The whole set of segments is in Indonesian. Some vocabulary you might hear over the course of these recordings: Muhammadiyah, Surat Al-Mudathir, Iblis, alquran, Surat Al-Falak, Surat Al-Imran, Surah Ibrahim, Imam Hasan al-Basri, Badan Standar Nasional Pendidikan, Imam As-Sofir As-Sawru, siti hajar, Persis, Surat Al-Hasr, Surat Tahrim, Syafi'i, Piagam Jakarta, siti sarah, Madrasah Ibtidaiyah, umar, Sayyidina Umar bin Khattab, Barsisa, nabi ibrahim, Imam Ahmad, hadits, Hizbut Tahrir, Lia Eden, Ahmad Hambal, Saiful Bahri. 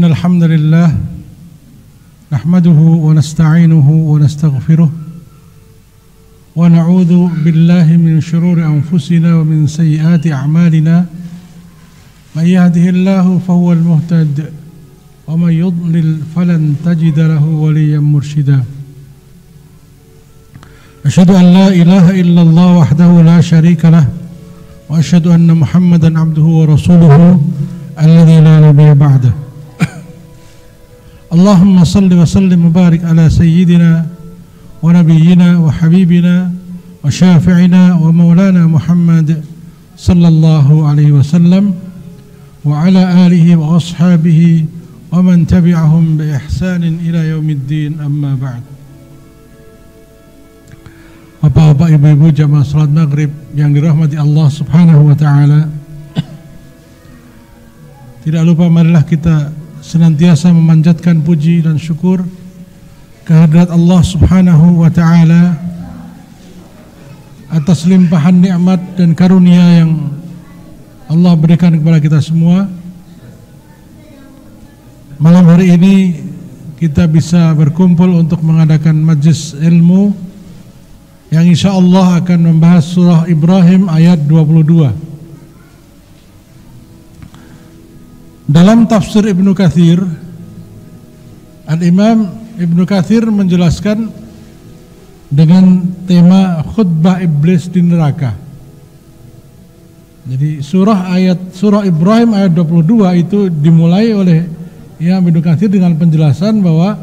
إن الحمد لله نحمده ونستعينه ونستغفره ونعوذ بالله من شرور أنفسنا ومن سيئات أعمالنا من يهده الله فهو المهتد ومن يضلل فلن تجد له وليا مرشدا أشهد أن لا إله إلا الله وحده لا شريك له وأشهد أن محمدا عبده ورسوله الذي لا نبي بعده Allahumma salli wa sallim mubarik ala sayyidina wa nabiyyina wa habibina wa syafi'ina wa maulana Muhammad sallallahu alaihi wasallam wa ala alihi wa ashabihi wa man tabi'ahum bi ihsanin ila yaumiddin amma ba'd. Bapak-bapak, ibu-ibu jamaah salat maghrib yang dirahmati Allah subhanahu wa ta'ala, tidak lupa marilah kita senantiasa memanjatkan puji dan syukur kehadrat Allah subhanahu wa ta'ala atas limpahan nikmat dan karunia yang Allah berikan kepada kita semua. Malam hari ini kita bisa berkumpul untuk mengadakan majlis ilmu yang insya Allah akan membahas surah Ibrahim ayat 22. Dalam tafsir Ibnu Katsir, Al-Imam Ibnu Katsir menjelaskan dengan tema khutbah iblis di neraka. Jadi surah Ibrahim ayat 22 itu dimulai oleh Imam Ibnu Katsir dengan penjelasan bahwa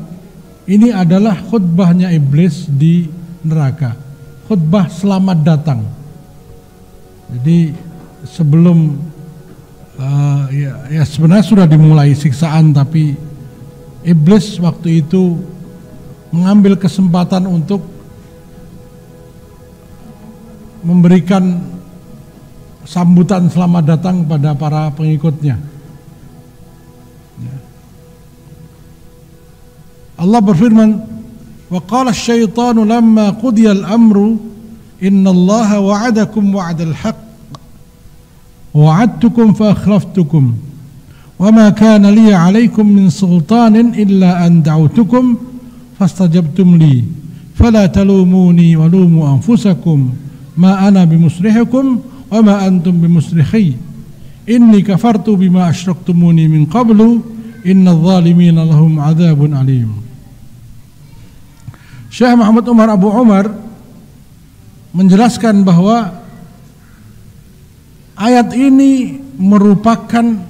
ini adalah khutbahnya iblis di neraka. Khutbah selamat datang. Jadi sebelum sebenarnya sudah dimulai siksaan, tapi iblis waktu itu mengambil kesempatan untuk memberikan sambutan selamat datang pada para pengikutnya. Allah berfirman, wa qala asy-syaitanu lamma qudiya al-amru innallaha wa'adakum wa'dal haqq وعدتكم فأخلفتكم وما كان لي عليكم من سلطان إلا أن دعوتكم فاستجبتم لي فلا تلوموني ولوموا أنفسكم ما أنا بمصرخكم وما أنتم بمصرخي إني كفرت بما أشركتموني من قبل إن الظالمين لهم عذاب عليم. Syekh Muhammad Umar Abu Umar menjelaskan bahwa ayat ini merupakan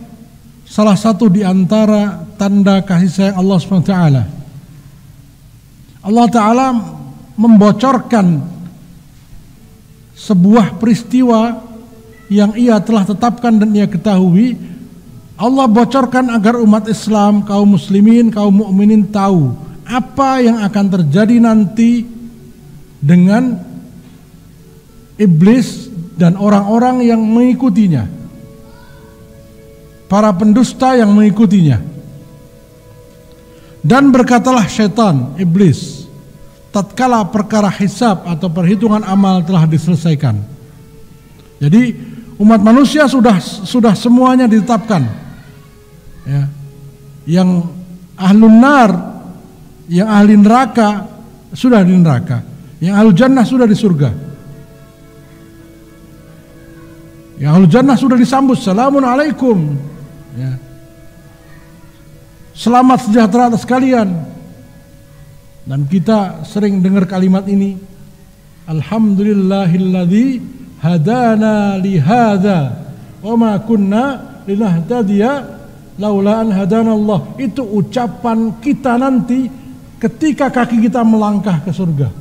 salah satu di antara tanda kasih sayang Allah SWT. Allah Ta'ala membocorkan sebuah peristiwa yang ia telah tetapkan dan ia ketahui. Allah bocorkan agar umat Islam, kaum muslimin, kaum mukminin tahu apa yang akan terjadi nanti dengan iblis dan orang-orang yang mengikutinya, para pendusta yang mengikutinya. Dan berkatalah setan, iblis, tatkala perkara hisab atau perhitungan amal telah diselesaikan. Jadi umat manusia sudah semuanya ditetapkan, ya. Yang ahlun nar, yang ahli neraka sudah di neraka, yang ahlu jannah sudah di surga. Ya, ahlul jannah sudah disambut, salamun alaikum, ya. Selamat sejahtera atas kalian. Dan kita sering dengar kalimat ini, Alhamdulillahilladzi hadana lihada wa ma kunna linahtadiya laula an hadanallah. Itu ucapan kita nanti ketika kaki kita melangkah ke surga.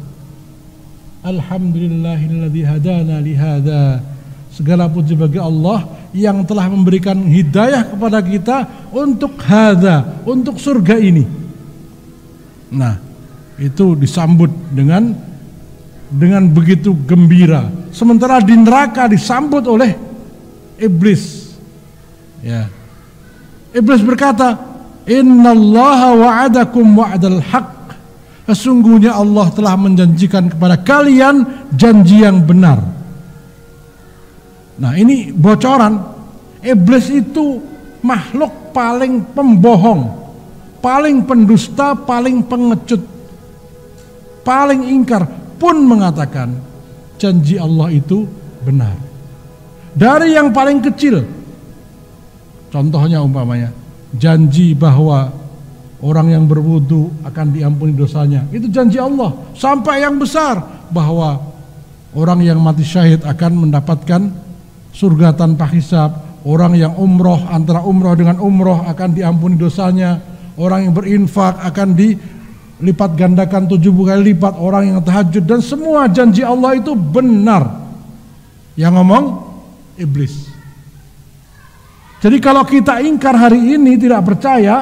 Alhamdulillahilladzi hadana lihada. Segala puji bagi Allah yang telah memberikan hidayah kepada kita untuk hadza, untuk surga ini. Nah, itu disambut dengan begitu gembira. Sementara di neraka disambut oleh iblis. Ya. Iblis berkata, "Innallaha wa'adakum wa'dal haqq." Sesungguhnya Allah telah menjanjikan kepada kalian janji yang benar. Nah, ini bocoran. Iblis itu makhluk paling pembohong, paling pendusta, paling pengecut, paling ingkar, pun mengatakan janji Allah itu benar. Dari yang paling kecil, contohnya umpamanya janji bahwa orang yang berwudu akan diampuni dosanya, itu janji Allah. Sampai yang besar, bahwa orang yang mati syahid akan mendapatkan surga tanpa hisab. Orang yang umroh, antara umroh dengan umroh akan diampuni dosanya. Orang yang berinfak akan dilipat gandakan 7 kali lipat. Orang yang tahajud, dan semua janji Allah itu benar. Yang ngomong iblis. Jadi kalau kita ingkar hari ini, tidak percaya,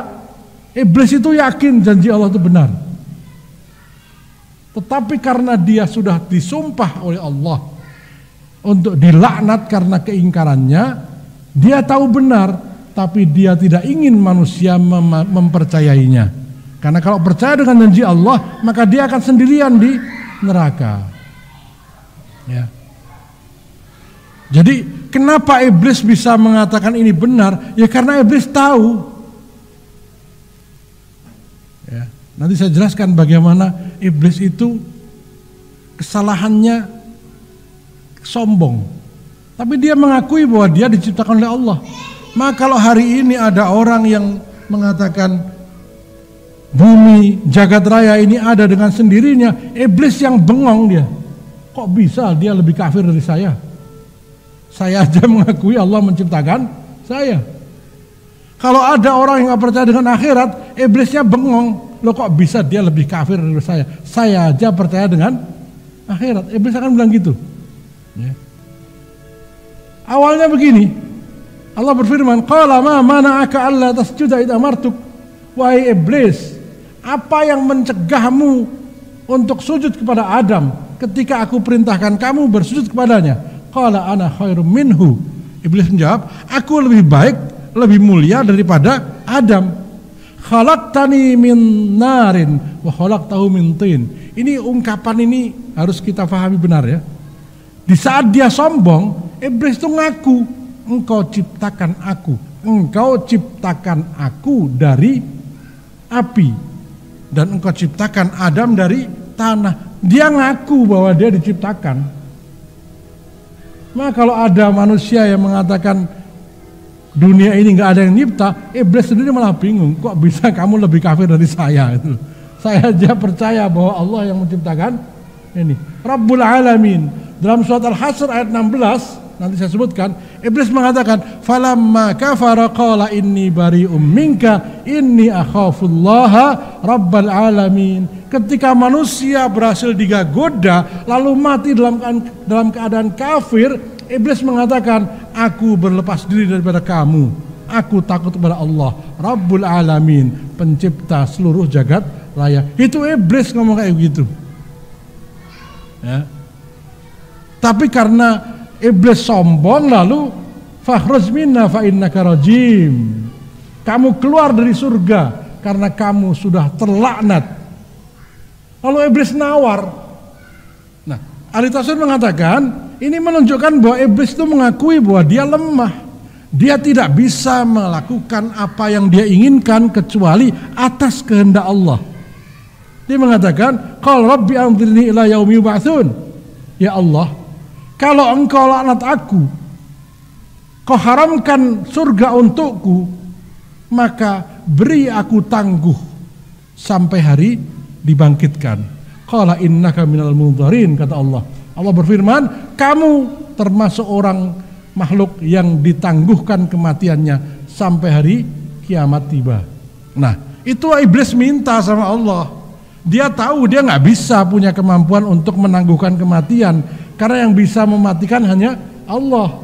iblis itu yakin janji Allah itu benar. Tetapi karena dia sudah disumpah oleh Allah untuk dilaknat karena keingkarannya, dia tahu benar, tapi dia tidak ingin manusia mempercayainya. Karena kalau percaya dengan janji Allah, maka dia akan sendirian di neraka. Ya. Jadi kenapa iblis bisa mengatakan ini benar? Ya karena iblis tahu. Ya, nanti saya jelaskan bagaimana iblis itu kesalahannya sombong. Tapi dia mengakui bahwa dia diciptakan oleh Allah. Maka kalau hari ini ada orang yang mengatakan bumi, jagat raya ini ada dengan sendirinya, iblis yang bengong dia. Kok bisa dia lebih kafir dari saya? Saya aja mengakui Allah menciptakan saya. Kalau ada orang yang gak percaya dengan akhirat, iblisnya bengong. Loh kok bisa dia lebih kafir dari saya? Saya aja percaya dengan akhirat. Iblis akan bilang gitu. Ya. Awalnya begini, Allah berfirman, "Qala ma mana'aka alla tasjuda idh amartuk." Wahai iblis, apa yang mencegahmu untuk sujud kepada Adam ketika aku perintahkan kamu bersujud kepadanya? Qala ana khairum minhu. Iblis menjawab, aku lebih baik, lebih mulia daripada Adam. Khalaqtani min narin wa khalaqtahu min tin. Ini ungkapan ini harus kita pahami benar ya. Di saat dia sombong, iblis itu ngaku, engkau ciptakan aku dari api dan engkau ciptakan Adam dari tanah. Dia ngaku bahwa dia diciptakan. Nah kalau ada manusia yang mengatakan dunia ini nggak ada yang nyipta, iblis sendiri malah bingung, kok bisa kamu lebih kafir dari saya? Itu saya aja percaya bahwa Allah yang menciptakan ini. Rabbul Alamin. Dalam surat Al-Hasr ayat 16 nanti saya sebutkan, iblis mengatakan, "Falamma kafara qala inni bari'um minka inni akhafullaha rabbal alamin." Ketika manusia berhasil digoda lalu mati dalam keadaan kafir, iblis mengatakan, aku berlepas diri daripada kamu, aku takut kepada Allah Rabbul Alamin, pencipta seluruh jagat raya. Itu iblis ngomong kayak gitu ya. Tapi karena iblis sombong, lalu fakhruj minna fa innaka rajim, kamu keluar dari surga karena kamu sudah terlaknat. Lalu iblis nawar. Nah, ahli tafsir mengatakan ini menunjukkan bahwa iblis itu mengakui bahwa dia lemah. Dia tidak bisa melakukan apa yang dia inginkan kecuali atas kehendak Allah. Dia mengatakan, "Qal rabbi anzirni ila yaumi yub'atsun." Ya Allah, kalau engkau laknat aku, kau haramkan surga untukku, maka beri aku tangguh sampai hari dibangkitkan. Qala innaka minal mudharin, kata Allah. Allah berfirman, kamu termasuk orang makhluk yang ditangguhkan kematiannya sampai hari kiamat tiba. Nah, itu iblis minta sama Allah. Dia tahu dia nggak bisa punya kemampuan untuk menangguhkan kematian, karena yang bisa mematikan hanya Allah.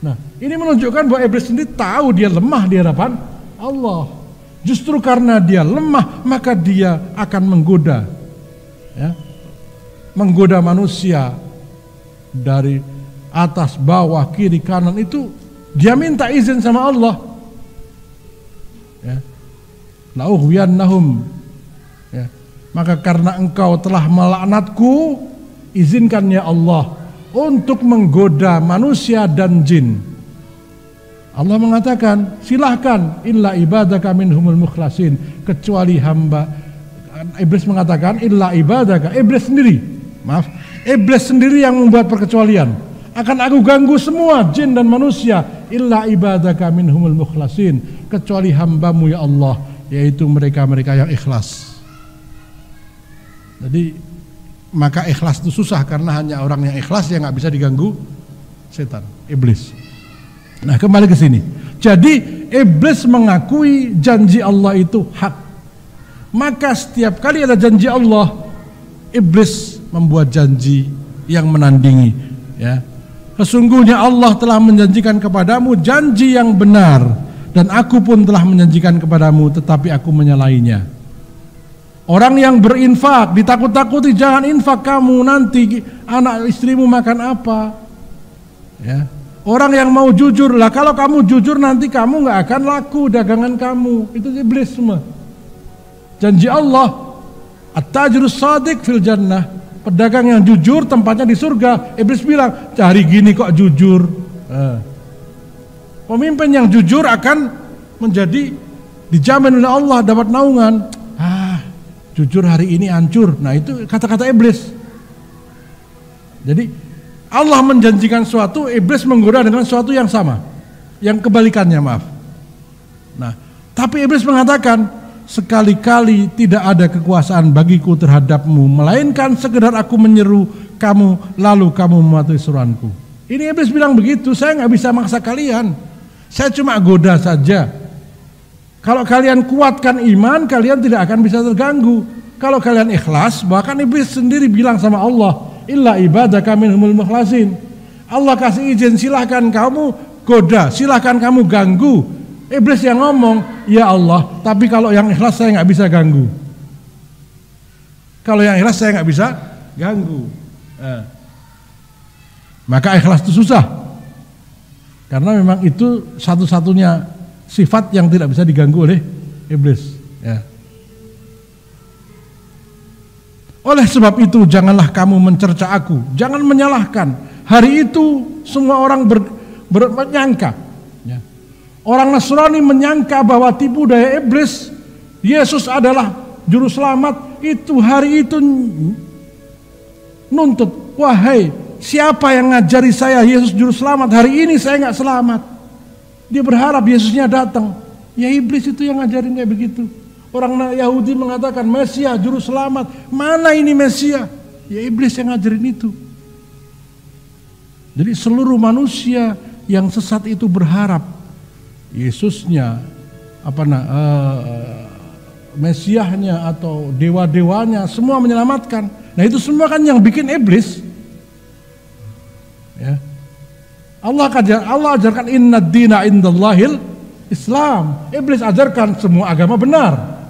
Nah, ini menunjukkan bahwa iblis sendiri tahu dia lemah di hadapan Allah. Justru karena dia lemah, maka dia akan menggoda, ya, menggoda manusia dari atas, bawah, kiri, kanan. Itu dia minta izin sama Allah, ya. La'ughwiyannahum, ya, maka karena engkau telah melaknatku, izinkan ya Allah untuk menggoda manusia dan jin. Allah mengatakan, silahkan, illa ibadaka minhumul mukhlasin, kecuali hamba. Iblis mengatakan illa ibadaka, iblis sendiri, maaf, iblis sendiri yang membuat perkecualian. Akan aku ganggu semua jin dan manusia, illa ibadaka minhumul mukhlasin, kecuali hambamu ya Allah, yaitu mereka-mereka yang ikhlas. Jadi maka ikhlas itu susah, karena hanya orang yang ikhlas yang nggak bisa diganggu setan, iblis. Nah, kembali ke sini. Jadi iblis mengakui janji Allah itu hak. Maka setiap kali ada janji Allah, iblis membuat janji yang menandingi, ya. Sesungguhnya Allah telah menjanjikan kepadamu janji yang benar, dan aku pun telah menjanjikan kepadamu, tetapi aku menyalahinya. Orang yang berinfak ditakut-takuti, jangan infak kamu, nanti anak istrimu makan apa, ya. Orang yang mau jujur, lah kalau kamu jujur nanti kamu nggak akan laku dagangan kamu. Itu iblis semua. Janji Allah, at-tajirus shadiq fil jannah, pedagang yang jujur tempatnya di surga. Iblis bilang, hari gini kok jujur. Pemimpin yang jujur akan menjadi dijamin oleh Allah dapat naungan. Ah, jujur hari ini hancur. Nah, itu kata-kata iblis. Jadi Allah menjanjikan sesuatu, iblis menggoda dengan sesuatu yang sama, yang kebalikannya, maaf. Nah, tapi iblis mengatakan, sekali-kali tidak ada kekuasaan bagiku terhadapmu, melainkan sekedar aku menyeru kamu, lalu kamu mematuhi seruanku. Ini iblis bilang begitu, saya nggak bisa maksa kalian, saya cuma goda saja. Kalau kalian kuatkan iman, kalian tidak akan bisa terganggu. Kalau kalian ikhlas, bahkan iblis sendiri bilang sama Allah, illa ibadaka minhumul mukhlasin. Allah kasih izin, silahkan kamu goda, silahkan kamu ganggu. Iblis yang ngomong, ya Allah, tapi kalau yang ikhlas saya nggak bisa ganggu. Kalau yang ikhlas saya nggak bisa ganggu. Maka ikhlas itu susah, karena memang itu satu-satunya sifat yang tidak bisa diganggu oleh iblis, ya. Oleh sebab itu janganlah kamu mencerca aku, jangan menyalahkan. Hari itu semua orang menyangka, ya. Orang Nasrani menyangka bahwa tipu daya iblis, Yesus adalah juru selamat. Itu hari itu nuntut, wahai siapa yang ngajari saya Yesus juru selamat, hari ini saya nggak selamat. Dia berharap Yesusnya datang, ya iblis itu yang ngajarin kayak begitu. Orang Yahudi mengatakan Mesias juru selamat, mana ini Mesias? Ya iblis yang ngajarin itu. Jadi seluruh manusia yang sesat itu berharap Yesusnya, Mesiasnya atau dewa-dewanya semua menyelamatkan. Nah, itu semua kan yang bikin iblis, ya. Allah ajarkan inna dina indallahil Islam. Iblis ajarkan semua agama benar.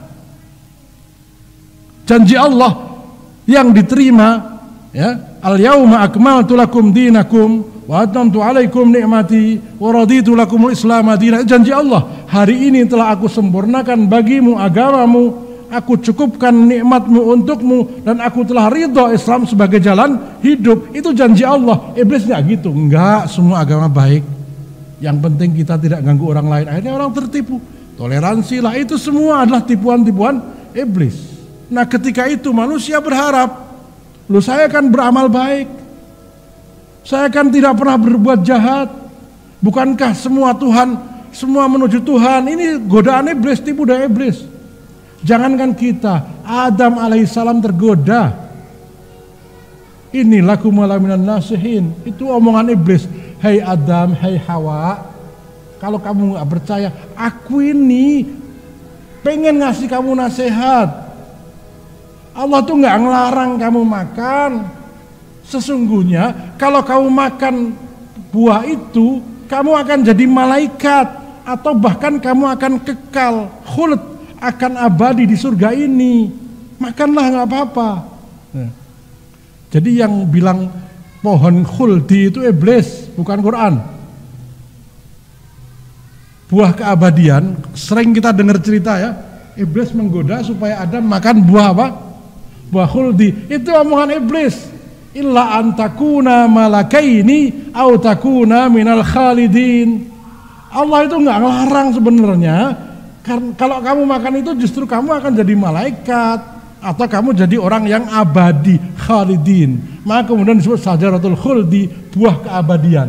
Janji Allah yang diterima, ya, al-yauma akmaltu lakum dinakum wa atmamtu alaikum ni'mati wa raditu lakumul Islam dinan. Janji Allah, hari ini telah aku sempurnakan bagimu agamamu, aku cukupkan nikmatmu untukmu, dan aku telah ridho Islam sebagai jalan hidup. Itu janji Allah. Iblisnya gitu, enggak, semua agama baik, yang penting kita tidak ganggu orang lain. Akhirnya orang tertipu, toleransilah. Itu semua adalah tipuan-tipuan iblis. Nah, ketika itu manusia berharap, loh, saya kan beramal baik, saya kan tidak pernah berbuat jahat, bukankah semua Tuhan, semua menuju Tuhan? Ini godaan iblis, tipu daya iblis. Jangankan kita, Adam alaihissalam tergoda, Ini laku malaminan nasihin. Itu omongan iblis. Hei Adam, hei Hawa, kalau kamu nggak percaya, aku ini pengen ngasih kamu nasihat. Allah tuh nggak ngelarang kamu makan. Sesungguhnya kalau kamu makan buah itu, kamu akan jadi malaikat, atau bahkan kamu akan kekal khuld, akan abadi di surga ini. Makanlah, nggak apa-apa. Jadi yang bilang pohon khuldi itu iblis, bukan Quran. Buah keabadian, sering kita dengar cerita ya, iblis menggoda supaya Adam makan buah apa? Buah khuldi. Itu omongan iblis. Illa antakuna malakaini au takuna minal khalidin. Allah itu nggak ngelarang sebenarnya. Kalau kamu makan itu justru kamu akan jadi malaikat, atau kamu jadi orang yang abadi, khalidin. Maka kemudian disebut sajaratul khuldi, buah keabadian.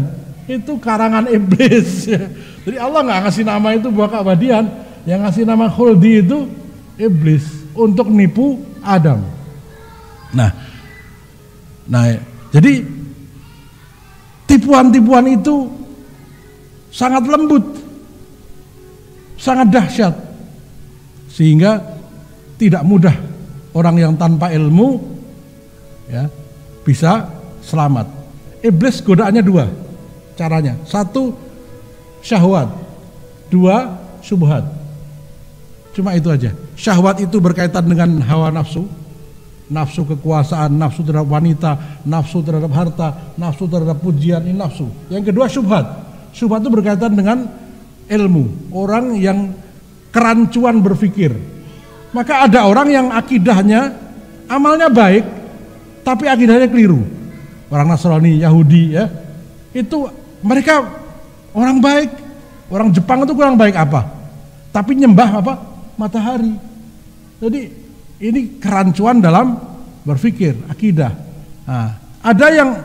Itu karangan iblis. Jadi Allah nggak ngasih nama itu buah keabadian, yang ngasih nama khuldi itu iblis untuk nipu Adam. Nah, jadi tipuan-tipuan itu sangat lembut, sangat dahsyat, sehingga tidak mudah orang yang tanpa ilmu ya bisa selamat. Iblis godaannya dua caranya. Satu syahwat, dua syubhat. Cuma itu aja. Syahwat itu berkaitan dengan hawa nafsu. Nafsu kekuasaan, nafsu terhadap wanita, nafsu terhadap harta, nafsu terhadap pujian, ini nafsu. Yang kedua syubhat. Syubhat itu berkaitan dengan ilmu. Orang yang kerancuan berpikir. Maka ada orang yang akidahnya, amalnya baik, tapi akidahnya keliru. Orang Nasrani, Yahudi ya, itu mereka orang baik. Orang Jepang itu kurang baik apa? Tapi nyembah apa? Matahari. Jadi ini kerancuan dalam berpikir, akidah. Nah, ada yang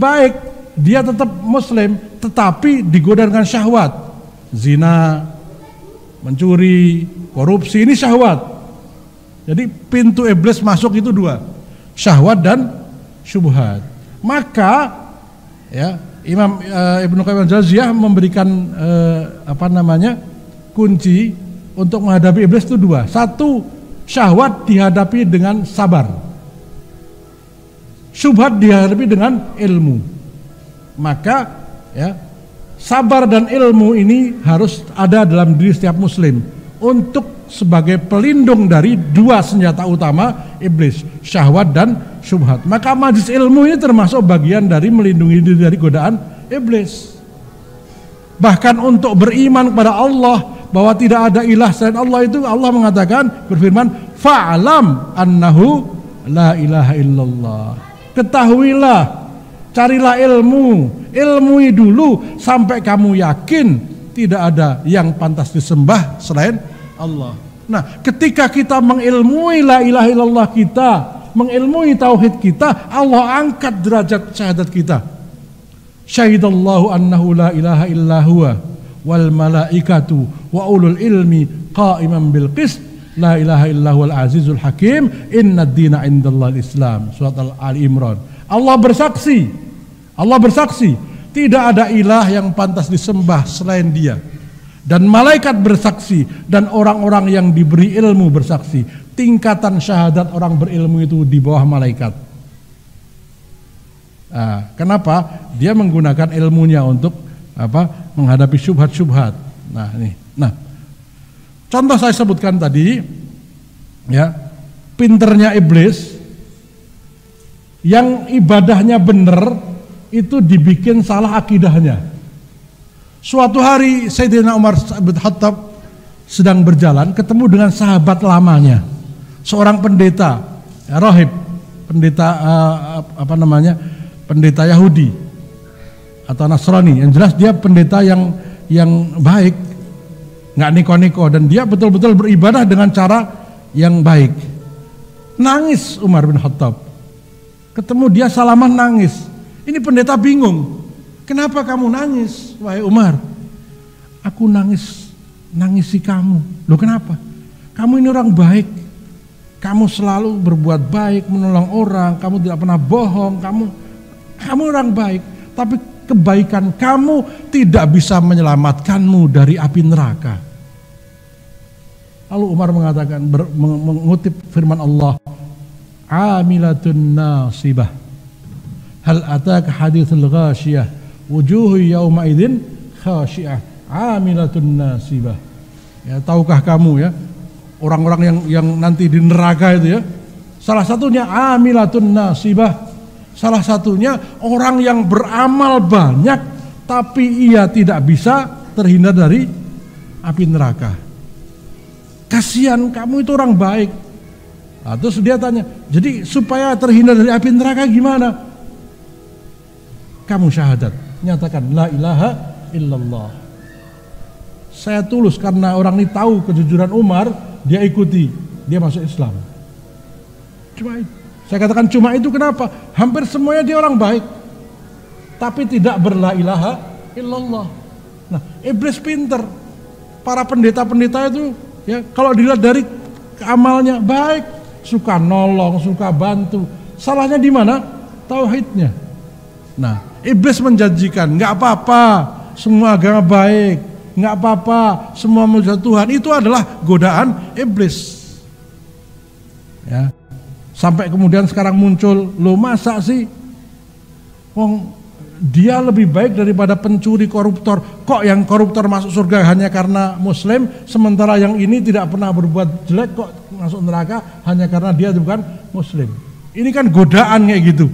baik, dia tetap Muslim, tetapi digoda dengan syahwat, zina, mencuri, korupsi, ini syahwat. Jadi pintu iblis masuk itu dua, syahwat dan syubhat. Maka ya Imam Ibnu Qayyim al-Jauziyah memberikan kunci untuk menghadapi iblis itu dua. Satu, syahwat dihadapi dengan sabar. Syubhat dihadapi dengan ilmu. Maka ya sabar dan ilmu ini harus ada dalam diri setiap muslim untuk sebagai pelindung dari dua senjata utama iblis, syahwat dan syubhat. Maka majlis ilmu ini termasuk bagian dari melindungi diri dari godaan iblis. Bahkan untuk beriman kepada Allah bahwa tidak ada ilah selain Allah itu Allah mengatakan, berfirman, fa'alam annahu la ilaha illallah. Ketahuilah, carilah ilmu, ilmui dulu sampai kamu yakin tidak ada yang pantas disembah selain Allah. Nah, ketika kita mengilmui la ilaha illallah kita, mengilmui tauhid kita, Allah angkat derajat syahadat kita. Syahidallahu annahu la ilaha illahuwa wal malaikatu wa ulul ilmi qa'iman bil qist la ilaha illahuwal azizul hakim innad dina indallahil islam. Surat Al-Imran. Allah bersaksi tidak ada ilah yang pantas disembah selain Dia. Dan malaikat bersaksi, dan orang-orang yang diberi ilmu bersaksi. Tingkatan syahadat orang berilmu itu di bawah malaikat. Nah, kenapa? Dia menggunakan ilmunya untuk apa? Menghadapi syubhat-syubhat. Nah, ini. Nah, contoh saya sebutkan tadi, ya, pinternya iblis, yang ibadahnya benar itu dibikin salah akidahnya. Suatu hari Sayyidina Umar bin Khattab sedang berjalan, ketemu dengan sahabat lamanya, seorang pendeta, rahib, pendeta Yahudi atau Nasrani. Yang jelas dia pendeta yang baik, nggak neko-neko, dan dia betul-betul beribadah dengan cara yang baik. Nangis Umar bin Khattab, ketemu dia salaman nangis. Ini pendeta bingung. Kenapa kamu nangis, wahai Umar? Aku nangisi kamu. Loh, kenapa? Kamu ini orang baik. kamu selalu berbuat baik, menolong orang, kamu tidak pernah bohong, kamu orang baik, tapi kebaikan kamu tidak bisa menyelamatkanmu dari api neraka. Lalu Umar mengatakan, mengutip firman Allah, "Amilatun nasibah, hal ataka hadithul ghasyiah, wujuhu yawma idzin khasyiah, amilatun nasibah." Ya, tahukah kamu ya, orang-orang yang nanti di neraka itu ya, salah satunya amilatun nasibah, salah satunya orang yang beramal banyak tapi ia tidak bisa terhindar dari api neraka. Kasihan kamu itu orang baik. Nah, terus dia tanya, jadi supaya terhindar dari api neraka gimana? Kamu syahadat, nyatakan la ilaha illallah. Saya tulus karena orang ini tahu kejujuran Umar, dia ikuti, dia masuk Islam. Cuma itu. Saya katakan cuma itu kenapa? Hampir semuanya dia orang baik, tapi tidak berla ilaha illallah. Nah, iblis pinter. Para pendeta-pendeta itu ya, kalau dilihat dari amalnya baik, suka nolong, suka bantu. Salahnya di mana? Tauhidnya. Nah, iblis menjanjikan, nggak apa-apa, semua agama baik, nggak apa-apa, semua memuja Tuhan. Itu adalah godaan iblis. Ya. Sampai kemudian sekarang muncul, lo masa sih wong dia lebih baik daripada pencuri koruptor, kok yang koruptor masuk surga hanya karena muslim, sementara yang ini tidak pernah berbuat jelek kok masuk neraka hanya karena dia bukan muslim. Ini kan godaan kayak gitu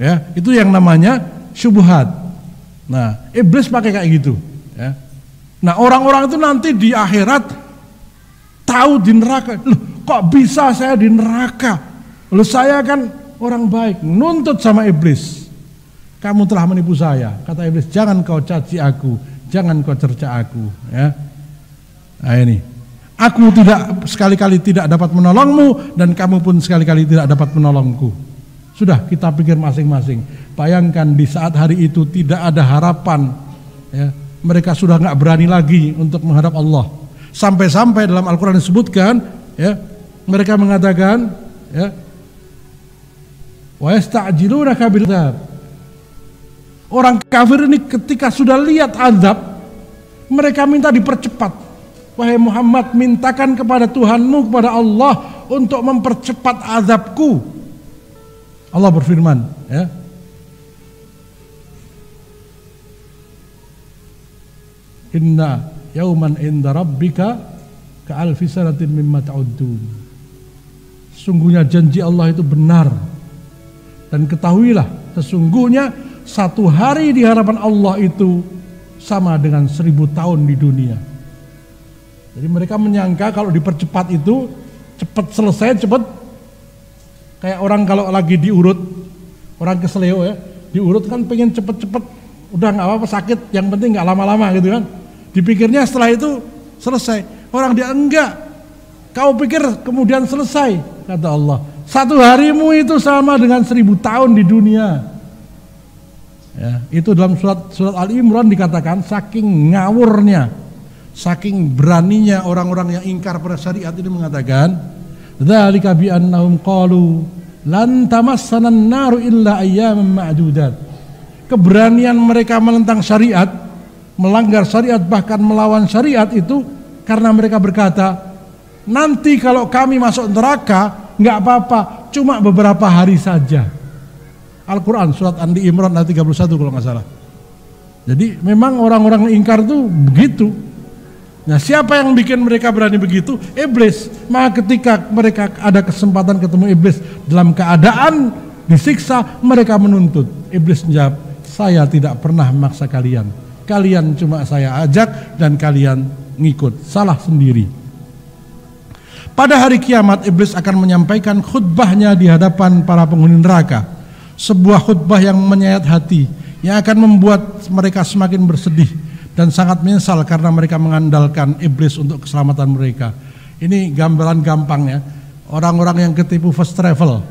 ya, itu yang namanya syubhat. Nah, iblis pakai kayak gitu ya. Nah, orang-orang itu nanti di akhirat tahu di neraka, loh kok bisa saya di neraka? Lalu saya kan orang baik, nuntut sama iblis. Kamu telah menipu saya, kata iblis. Jangan kau caci aku, jangan kau cerca aku. Ya, nah ini, aku tidak sekali-kali tidak dapat menolongmu dan kamu pun sekali-kali tidak dapat menolongku. Sudah kita pikir masing-masing. Bayangkan di saat hari itu tidak ada harapan. Ya, mereka sudah nggak berani lagi untuk menghadap Allah. Sampai-sampai dalam Al-Quran disebutkan, ya, mereka mengatakan, ya, orang kafir ini ketika sudah lihat azab, mereka minta dipercepat. Wahai Muhammad, mintakan kepada Tuhanmu, kepada Allah untuk mempercepat azabku. Allah berfirman, ya. Inna yauman inda rabbika ka'alfi sanatin mimma ta'uddun. Sungguhnya janji Allah itu benar. Dan ketahuilah, sesungguhnya satu hari di hadapan Allah itu sama dengan 1000 tahun di dunia. Jadi mereka menyangka kalau dipercepat itu cepat selesai, cepat. Kayak orang kalau lagi diurut, orang kesleo ya, diurut kan pengen cepet-cepet, udah nggak apa-apa sakit, yang penting nggak lama-lama gitu kan. Dipikirnya setelah itu selesai. Orang dia enggak, kau pikir kemudian selesai, kata Allah. Satu harimu itu sama dengan 1000 tahun di dunia. Ya, itu dalam surat Al-Imran dikatakan saking ngawurnya, saking beraninya orang-orang yang ingkar pada syariat ini mengatakan, dzalika bi annahum qalu lan tamassana an-naru illa ayyaman ma'dudat. Keberanian mereka menentang syariat, melanggar syariat bahkan melawan syariat itu karena mereka berkata, nanti kalau kami masuk neraka nggak apa-apa, cuma beberapa hari saja. Al-Quran surat Al-Imran ayat 31 kalau nggak salah. Jadi memang orang-orang ingkar itu begitu. Nah, siapa yang bikin mereka berani begitu? Iblis. Maka ketika mereka ada kesempatan ketemu iblis dalam keadaan disiksa, mereka menuntut. Iblis menjawab, saya tidak pernah memaksa kalian, kalian cuma saya ajak dan kalian ngikut, salah sendiri. Pada hari kiamat, iblis akan menyampaikan khutbahnya di hadapan para penghuni neraka. Sebuah khutbah yang menyayat hati, yang akan membuat mereka semakin bersedih dan sangat menyesal karena mereka mengandalkan iblis untuk keselamatan mereka. Ini gambaran gampangnya, orang-orang yang ketipu first travel.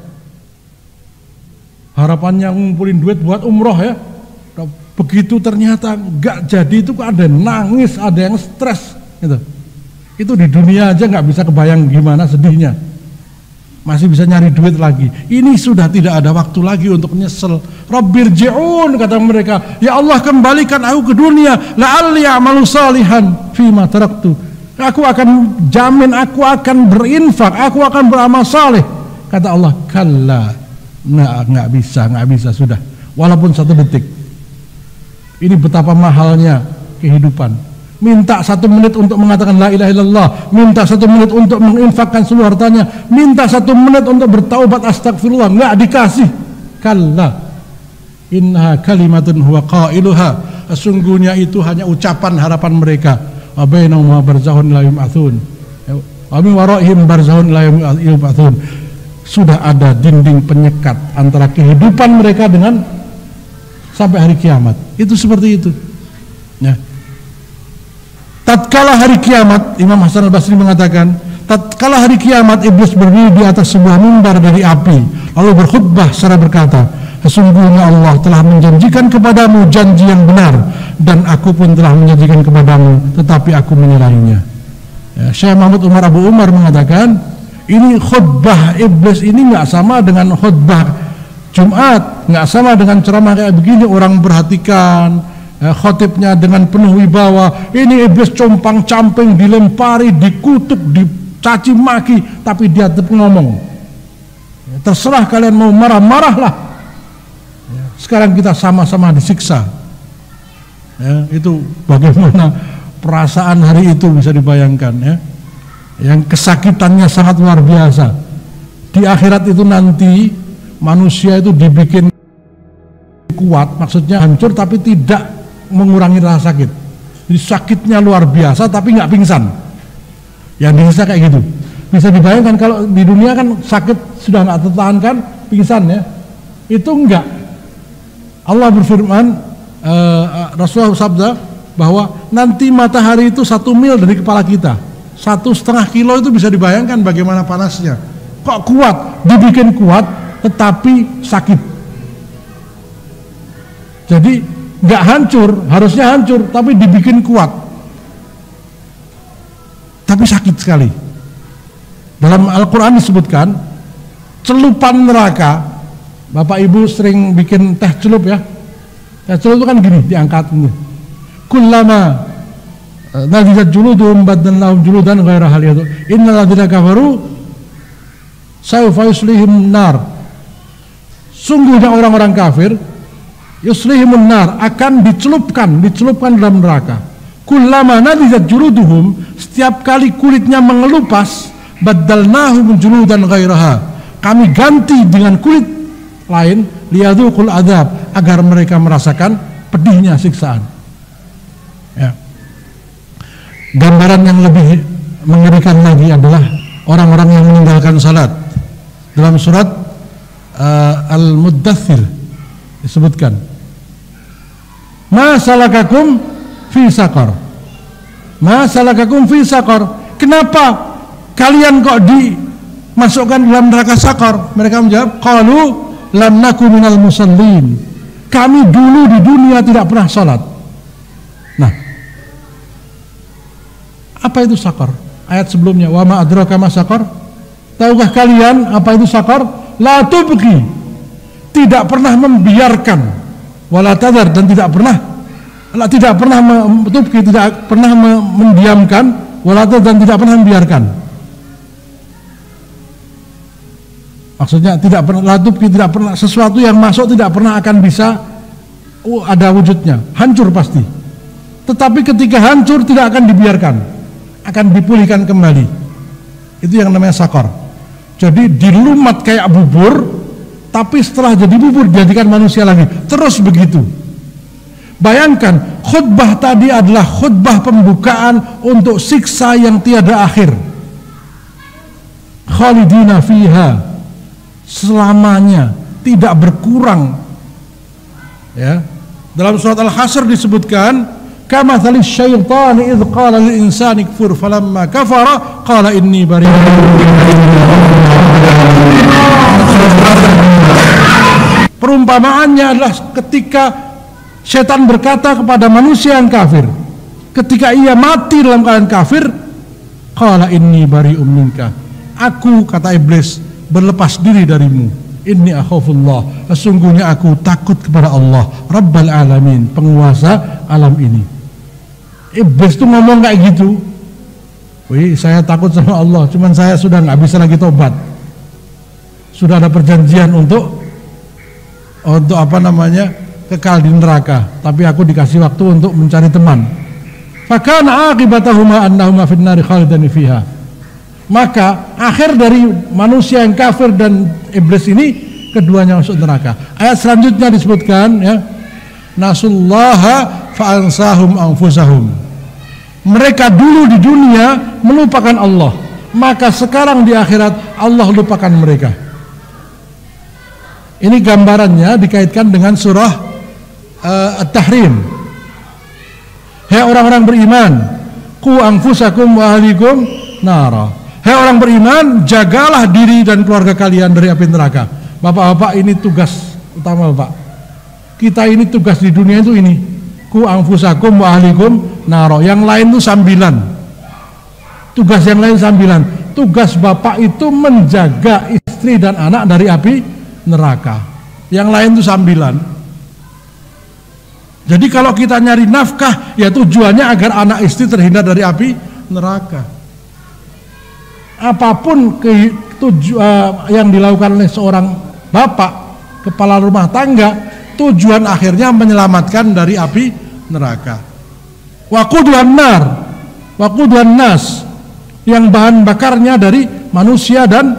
Harapannya ngumpulin duit buat umroh ya. Begitu ternyata nggak jadi itu ada yang nangis, ada yang stres gitu. Itu di dunia aja nggak bisa kebayang gimana sedihnya. masih bisa nyari duit lagi. Ini sudah tidak ada waktu lagi untuk menyesal. Rabbirji'un, kata mereka, ya Allah kembalikan aku ke dunia, la'alli a'malu salihan fima taraktu. Aku akan jamin, aku akan berinfak, aku akan beramal saleh. Kata Allah, kalla, nggak bisa, sudah. Walaupun satu detik. Ini betapa mahalnya kehidupan. Minta 1 menit untuk mengatakan la ilaha illallah, minta 1 menit untuk menginfakkan seluruh hartanya, minta 1 menit untuk bertaubat astagfirullah, nggak dikasih. Kalla, inna kalimatun huwa qailuha, sesungguhnya itu hanya ucapan harapan mereka. Abainahuma barzahun la yum'atsun, abi waraihim barzahun la yum'atsun. Sudah ada dinding penyekat antara kehidupan mereka dengan sampai hari kiamat. Itu seperti itu. Ya. Tatkala hari kiamat, Imam Hasan al-Basri mengatakan, tatkala hari kiamat iblis berdiri di atas sebuah mimbar dari api, lalu berkhutbah secara berkata, sesungguhnya Allah telah menjanjikan kepadamu janji yang benar, dan aku pun telah menjanjikan kepadamu, tetapi aku menyalahinya. Ya, Syekh Muhammad Umar Abu Umar mengatakan, ini khutbah iblis ini nggak sama dengan khutbah Jumat, nggak sama dengan ceramah kayak begini orang perhatikan. Khotibnya dengan penuh wibawa, ini iblis compang camping, dilempari, dikutuk, dicaci maki, tapi dia tetap ngomong. Terserah kalian mau marah-marahlah. Sekarang kita sama-sama disiksa. Ya, itu bagaimana perasaan hari itu bisa dibayangkan ya. Yang kesakitannya sangat luar biasa. Di akhirat itu nanti manusia itu dibikin kuat, maksudnya hancur tapi tidak mengurangi rasa sakit. Jadi sakitnya luar biasa tapi nggak pingsan. Yang bisa kayak gitu. Bisa dibayangkan kalau di dunia kan sakit sudah nggak tertahankan, pingsan ya. Itu enggak. Allah berfirman, Rasulullah sabda bahwa nanti matahari itu 1 mil dari kepala kita. 1,5 kilo itu bisa dibayangkan bagaimana panasnya. Kok kuat? Dibikin kuat tetapi sakit. Jadi nggak hancur, harusnya hancur, tapi dibikin kuat, tapi sakit sekali. Dalam Al-Quran disebutkan celupan neraka. Bapak Ibu sering bikin teh celup ya. Teh celup itu kan gini diangkat ini. Kullama nadijat juluduhum badalnahum juludan ghaira hal yadu. Innal ladzina kafaru sawfa yuslihim nar. Sungguhnya orang-orang kafir yuslihimun nar, akan dicelupkan dalam neraka. Kullama nadijat juluduhum, setiap kali kulitnya mengelupas, badalnahum juludan ghairaha, kami ganti dengan kulit lain, liyadzuqul adzab, agar mereka merasakan pedihnya siksaan. Ya. Gambaran yang lebih mengerikan lagi adalah orang-orang yang meninggalkan salat. Dalam surat Al-Mudathir disebutkan, ma salakakum fi saqar, ma salakakum fi saqar, kenapa kalian kok dimasukkan dalam neraka saqar? Mereka menjawab, qalu lam naku minal musallin, kami dulu di dunia tidak pernah salat. Nah, apa itu saqar? Ayat sebelumnya, wa ma adraka ma saqar, tahukah kalian apa itu saqar? La tubqi, tidak pernah membiarkan, wala tadar, dan tidak pernah menutupi, tidak pernah mendiamkan, wala tadar, dan tidak pernah membiarkan. Maksudnya tidak pernah latupi, tidak pernah, sesuatu yang masuk tidak pernah akan bisa ada wujudnya, hancur pasti. Tetapi ketika hancur tidak akan dibiarkan, akan dipulihkan kembali. Itu yang namanya sakor. Jadi dilumat kayak bubur, tapi setelah jadi bubur dijadikan manusia lagi, terus begitu. Bayangkan, khutbah tadi adalah khutbah pembukaan untuk siksa yang tiada akhir. Khalidina fiha, selamanya, tidak berkurang. Ya. Dalam surat Al-Hasr disebutkan, kamatsali syaitani idz qala lil insani kfur falamma kafara qala inni bari'. Perumpamaannya adalah ketika setan berkata kepada manusia yang kafir, ketika ia mati dalam keadaan kafir, qala inni bari'um minka, aku, kata iblis, berlepas diri darimu. Inni akhafullah, sesungguhnya aku takut kepada Allah Rabbal Alamin, penguasa alam ini. Iblis tuh ngomong kayak gitu, wih saya takut sama Allah, cuman saya sudah nggak bisa lagi tobat, sudah ada perjanjian untuk apa namanya kekal di neraka, tapi aku dikasih waktu untuk mencari teman. Fakana aqibatahuma annahuma finnari khalidani fiha, maka akhir dari manusia yang kafir dan iblis ini keduanya masuk neraka. Ayat selanjutnya disebutkan ya, nasullaha fa'ansahum anfusahum, mereka dulu di dunia melupakan Allah, maka sekarang di akhirat Allah lupakan mereka. Ini gambarannya dikaitkan dengan surah Tahrim. Hei orang-orang beriman, ku anfusakum wa ahlikum nara. Hei orang beriman, jagalah diri dan keluarga kalian dari api neraka. Bapak-bapak, ini tugas utama Bapak. Kita ini tugas di dunia itu ini. Ku anfusakum wa ahlikum nara. Yang lain itu sambilan. Tugas yang lain sambilan. Tugas Bapak itu menjaga istri dan anak dari api neraka, yang lain itu sambilan. Jadi kalau kita nyari nafkah, ya tujuannya agar anak istri terhindar dari api neraka. Apapun yang dilakukan oleh seorang bapak, kepala rumah tangga, tujuan akhirnya menyelamatkan dari api neraka. Waquduhan nas, yang bahan bakarnya dari manusia dan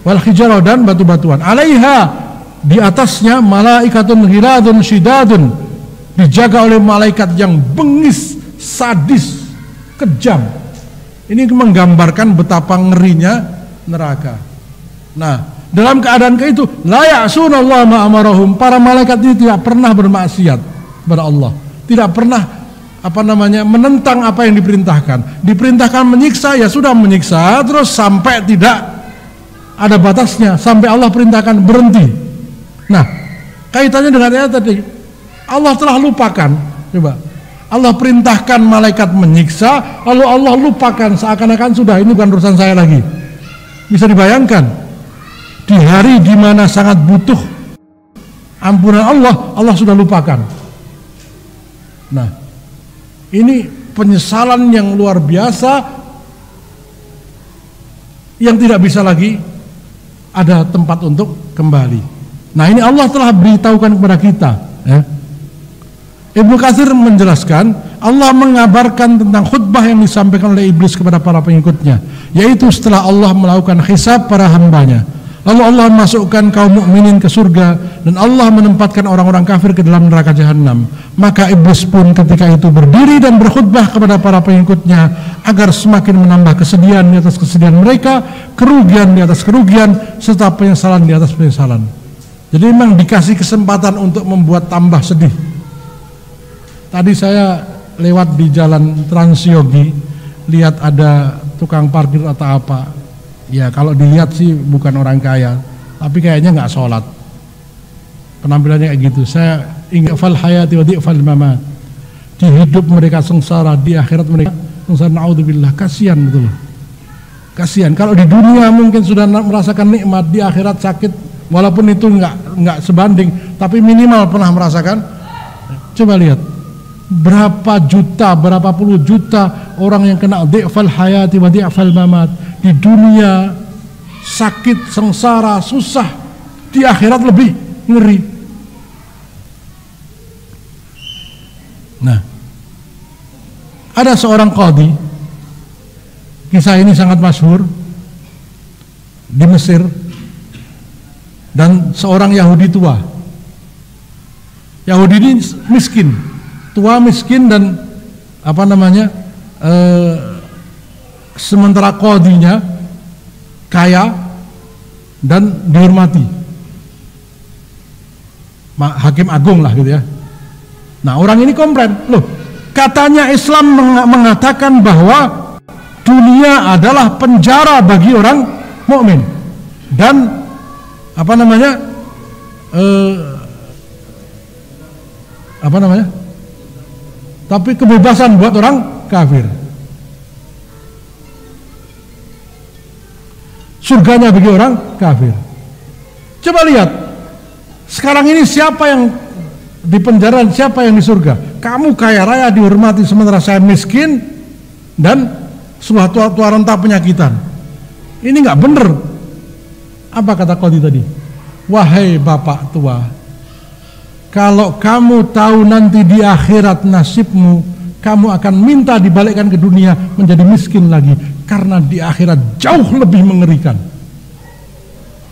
wal hijarah dan batu-batuan. Alaiha, di atasnya malaikatun ghiladun syidadun, dijaga oleh malaikat yang bengis, sadis, kejam. Ini menggambarkan betapa ngerinya neraka. Nah, dalam keadaan kayak itu, la ya'sunallaha ma amarahum, para malaikat ini tidak pernah bermaksiat kepada Allah, tidak pernah apa namanya menentang apa yang diperintahkan. Diperintahkan menyiksa, ya sudah menyiksa terus sampai tidak ada batasnya, sampai Allah perintahkan berhenti. Nah, kaitannya dengan ayat tadi, Allah telah lupakan. Coba, Allah perintahkan malaikat menyiksa, lalu Allah lupakan, seakan-akan sudah, ini bukan urusan saya lagi. Bisa dibayangkan, di hari dimana sangat butuh ampunan Allah, Allah sudah lupakan. Nah, ini penyesalan yang luar biasa, yang tidak bisa lagi ada tempat untuk kembali. Nah, ini Allah telah beritahukan kepada kita ya. Ibnu Katsir menjelaskan, Allah mengabarkan tentang khutbah yang disampaikan oleh iblis kepada para pengikutnya, yaitu setelah Allah melakukan hisab para hambanya, lalu Allah masukkan kaum mukminin ke surga, dan Allah menempatkan orang-orang kafir ke dalam neraka jahanam. Maka iblis pun ketika itu berdiri dan berkhutbah kepada para pengikutnya agar semakin menambah kesedihan di atas kesedihan mereka, kerugian di atas kerugian, serta penyesalan di atas penyesalan. Jadi memang dikasih kesempatan untuk membuat tambah sedih. Tadi saya lewat di jalan Transyogi, lihat ada tukang parkir atau apa. Ya kalau dilihat sih bukan orang kaya, tapi kayaknya nggak sholat. Penampilannya kayak gitu. Saya ingat fal hayati wa di'fal mamat. Di hidup mereka sengsara, di akhirat mereka sengsara. Na'udzubillah, kasihan betul. Kasihan. Kalau di dunia mungkin sudah merasakan nikmat, di akhirat sakit, walaupun itu nggak sebanding, tapi minimal pernah merasakan. Coba lihat, berapa juta, berapa puluh juta orang yang kena di'fal hayati wa di'fal mamat, di dunia sakit, sengsara, susah, di akhirat lebih ngeri. Nah, ada seorang qadi, kisah ini sangat masyhur di Mesir, dan seorang Yahudi tua. Yahudi ini miskin, tua miskin, dan apa namanya sementara qadinya kaya dan dihormati, hakim agung lah gitu ya. Nah, orang ini komplain, loh, katanya Islam mengatakan bahwa dunia adalah penjara bagi orang mukmin, dan apa namanya tapi kebebasan buat orang kafir. surganya bagi orang kafir. Coba lihat, sekarang ini siapa yang di penjara, siapa yang di surga? Kamu kaya raya dihormati, sementara saya miskin dan suatu rentah penyakitan. Ini nggak bener. Apa kata Qadhi tadi? Wahai bapak tua, kalau kamu tahu nanti di akhirat nasibmu, kamu akan minta dibalikkan ke dunia menjadi miskin lagi, karena di akhirat jauh lebih mengerikan.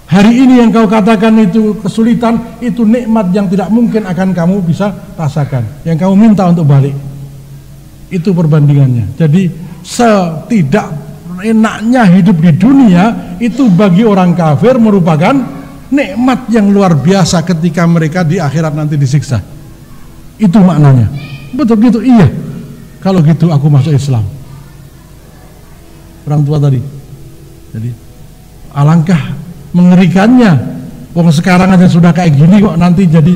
Hari ini yang kau katakan itu kesulitan, itu nikmat yang tidak mungkin akan kamu bisa rasakan, yang kamu minta untuk balik. Itu perbandingannya. Jadi setidak enaknya hidup di dunia itu bagi orang kafir merupakan nikmat yang luar biasa ketika mereka di akhirat nanti disiksa. Itu maknanya. Betul gitu? Iya. Kalau gitu aku masuk Islam. Orang tua tadi. Jadi alangkah mengerikannya. Wong sekarang aja sudah kayak gini kok nanti jadi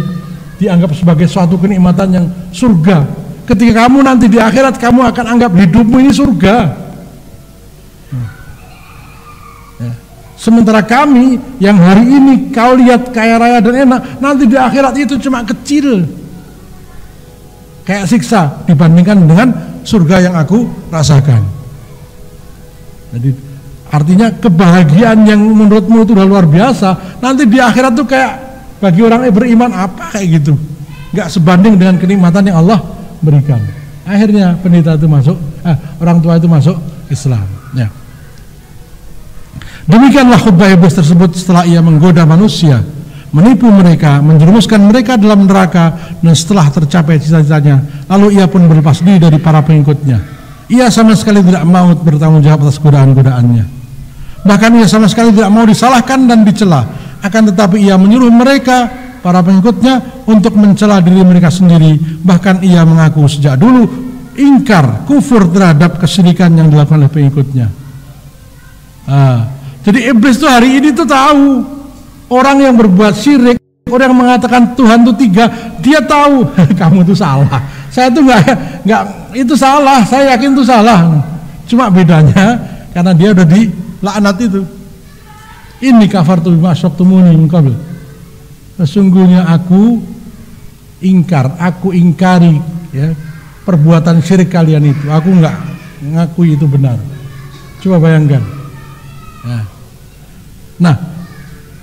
dianggap sebagai suatu kenikmatan yang surga. Ketika kamu nanti di akhirat, kamu akan anggap hidupmu ini surga. Sementara kami yang hari ini kau lihat kaya raya dan enak, nanti di akhirat itu cuma kecil, kayak siksa dibandingkan dengan surga yang aku rasakan. Jadi artinya kebahagiaan yang menurutmu itu udah luar biasa, nanti di akhirat tuh kayak bagi orang yang beriman apa kayak gitu, nggak sebanding dengan kenikmatan yang Allah berikan. Akhirnya pendeta itu masuk, orang tua itu masuk Islam. Ya. Demikianlah khutbah iblis tersebut setelah ia menggoda manusia, menipu mereka, menjerumuskan mereka dalam neraka, dan setelah tercapai cita-citanya, lalu ia pun berlepas diri dari para pengikutnya. Ia sama sekali tidak mau bertanggung jawab atas godaan-godaannya. Bahkan ia sama sekali tidak mau disalahkan dan dicela. Akan tetapi ia menyuruh mereka, para pengikutnya, untuk mencela diri mereka sendiri. Bahkan ia mengaku sejak dulu ingkar, kufur terhadap kesirikan yang dilakukan oleh pengikutnya. Jadi iblis itu hari ini tuh tahu orang yang berbuat syirik, orang yang mengatakan Tuhan itu tiga, dia tahu kamu itu salah. Saya tuh nggak itu salah. Saya yakin itu salah. Cuma bedanya karena dia udah dilaknat itu. Ini kafartu bima asyraktumuni min qabl. Sesungguhnya aku ingkar, aku ingkari ya perbuatan syirik kalian itu. Aku nggak ngakui itu benar. Coba bayangkan. Nah,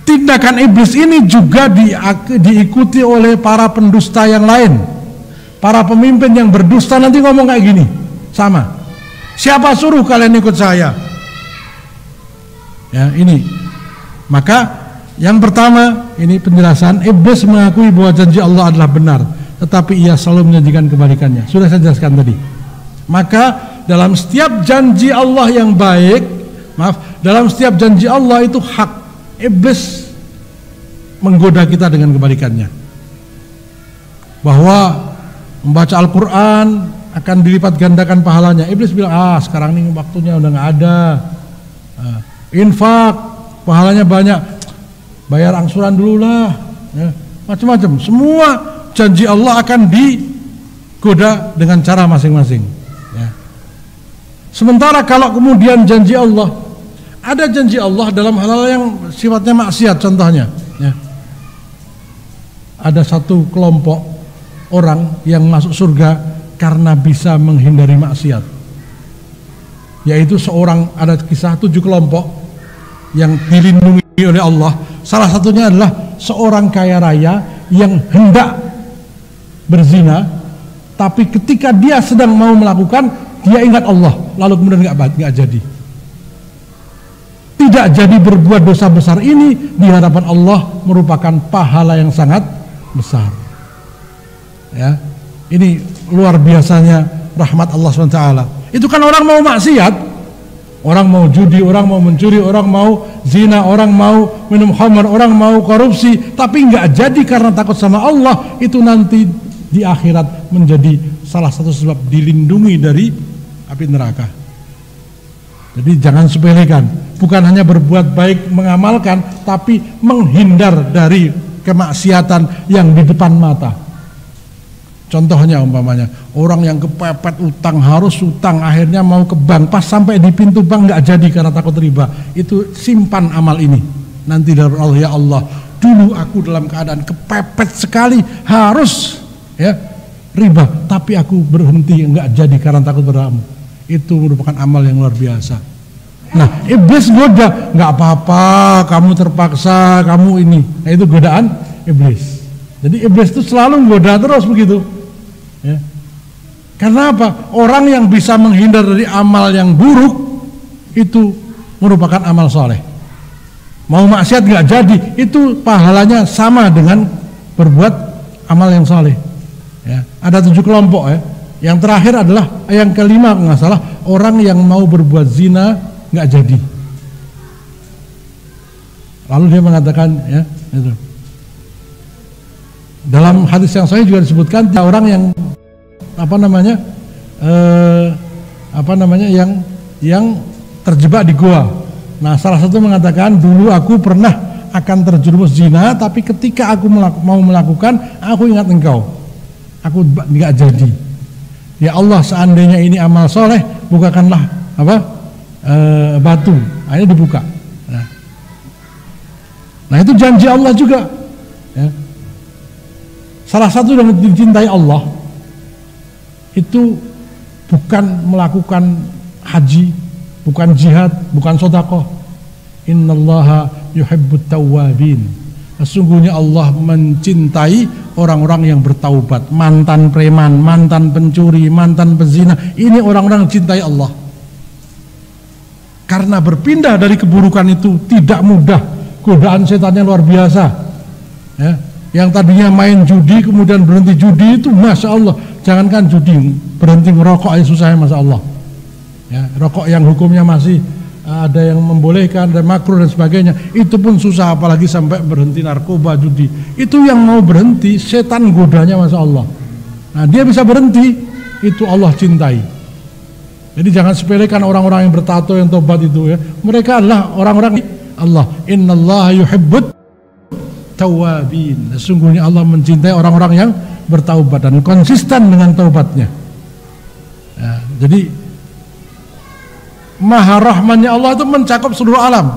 tindakan iblis ini juga diikuti oleh para pendusta yang lain. Para pemimpin yang berdusta nanti ngomong kayak gini, sama. Siapa suruh kalian ikut saya? Ya, ini. Maka yang pertama, ini penjelasan iblis mengakui bahwa janji Allah adalah benar, tetapi ia selalu menjanjikan kebalikannya. Sudah saya jelaskan tadi. Maka dalam setiap janji Allah yang baik, dalam setiap janji Allah itu hak, iblis menggoda kita dengan kebalikannya. Bahwa membaca Al-Quran akan dilipat gandakan pahalanya. Iblis bilang, sekarang ini waktunya udah nggak ada. Infak, pahalanya banyak. Bayar angsuran dulu lah. Ya, macam-macam. Semua janji Allah akan digoda dengan cara masing-masing. Ya. Sementara kalau kemudian janji Allah, ada janji Allah dalam hal-hal yang sifatnya maksiat, contohnya ya. Ada satu kelompok orang yang masuk surga karena bisa menghindari maksiat, yaitu seorang, ada kisah 7 kelompok yang dilindungi oleh Allah. Salah satunya adalah seorang kaya raya yang hendak berzina, tapi ketika dia sedang mau melakukan, dia ingat Allah, lalu kemudian nggak jadi. Tidak jadi berbuat dosa besar ini di hadapan Allah merupakan pahala yang sangat besar. Ya, ini luar biasanya rahmat Allah SWT. Itu kan orang mau maksiat, orang mau judi, orang mau mencuri, orang mau zina, orang mau minum khamar, orang mau korupsi, tapi nggak jadi karena takut sama Allah. Itu nanti di akhirat menjadi salah satu sebab dilindungi dari api neraka. Jadi jangan sepelekan. Bukan hanya berbuat baik, mengamalkan, tapi menghindar dari kemaksiatan yang di depan mata. Contohnya umpamanya orang yang kepepet utang, harus utang, akhirnya mau ke bank, pas sampai di pintu bank nggak jadi karena takut riba. Itu simpan amal ini. Nanti dalam Allah, ya Allah, dulu aku dalam keadaan kepepet sekali, harus ya riba, tapi aku berhenti, nggak jadi karena takut padamu. Itu merupakan amal yang luar biasa. Nah, iblis goda, nggak apa-apa, kamu terpaksa, kamu ini. Nah, itu godaan iblis. Jadi iblis itu selalu goda terus begitu. Ya. Karena apa? Orang yang bisa menghindar dari amal yang buruk itu merupakan amal soleh. Mau maksiat nggak jadi, itu pahalanya sama dengan berbuat amal yang soleh. Ya. Ada 7 kelompok ya. Yang terakhir adalah yang kelima nggak salah, orang yang mau berbuat zina nggak jadi. Lalu dia mengatakan ya itu. Dalam hadis yang sahih juga disebutkan orang yang yang terjebak di goa. Nah, salah satu mengatakan, dulu aku pernah akan terjerumus zina, tapi ketika aku mau melakukan, aku ingat engkau, aku nggak jadi. Ya Allah, seandainya ini amal soleh, bukakanlah batu. Akhirnya dibuka. Nah, itu janji Allah juga. Ya. Salah satu yang dicintai Allah itu bukan melakukan haji, bukan jihad, bukan sedekah. Innallaha yuhibbut tawwabin. Sesungguhnya Allah mencintai orang-orang yang bertaubat. Mantan preman, mantan pencuri, mantan pezina, ini orang-orang cintai Allah. Karena berpindah dari keburukan itu tidak mudah. Godaan setannya luar biasa. Ya. Yang tadinya main judi kemudian berhenti judi itu masya Allah, jangankan judi, berhenti merokok aja susahnya masya Allah ya, rokok yang hukumnya masih ada yang membolehkan dan makruh dan sebagainya, itu pun susah, apalagi sampai berhenti narkoba, judi. Itu yang mau berhenti, setan godanya masya Allah. Nah, dia bisa berhenti, itu Allah cintai. Jadi jangan sepelekan orang-orang yang bertato, yang tobat itu ya, mereka adalah orang-orang Allah. Innallaha yuhibbut tawabin. Sesungguhnya Allah mencintai orang-orang yang bertaubat dan konsisten dengan taubatnya. Ya, jadi maha rahmannya Allah itu mencakup seluruh alam.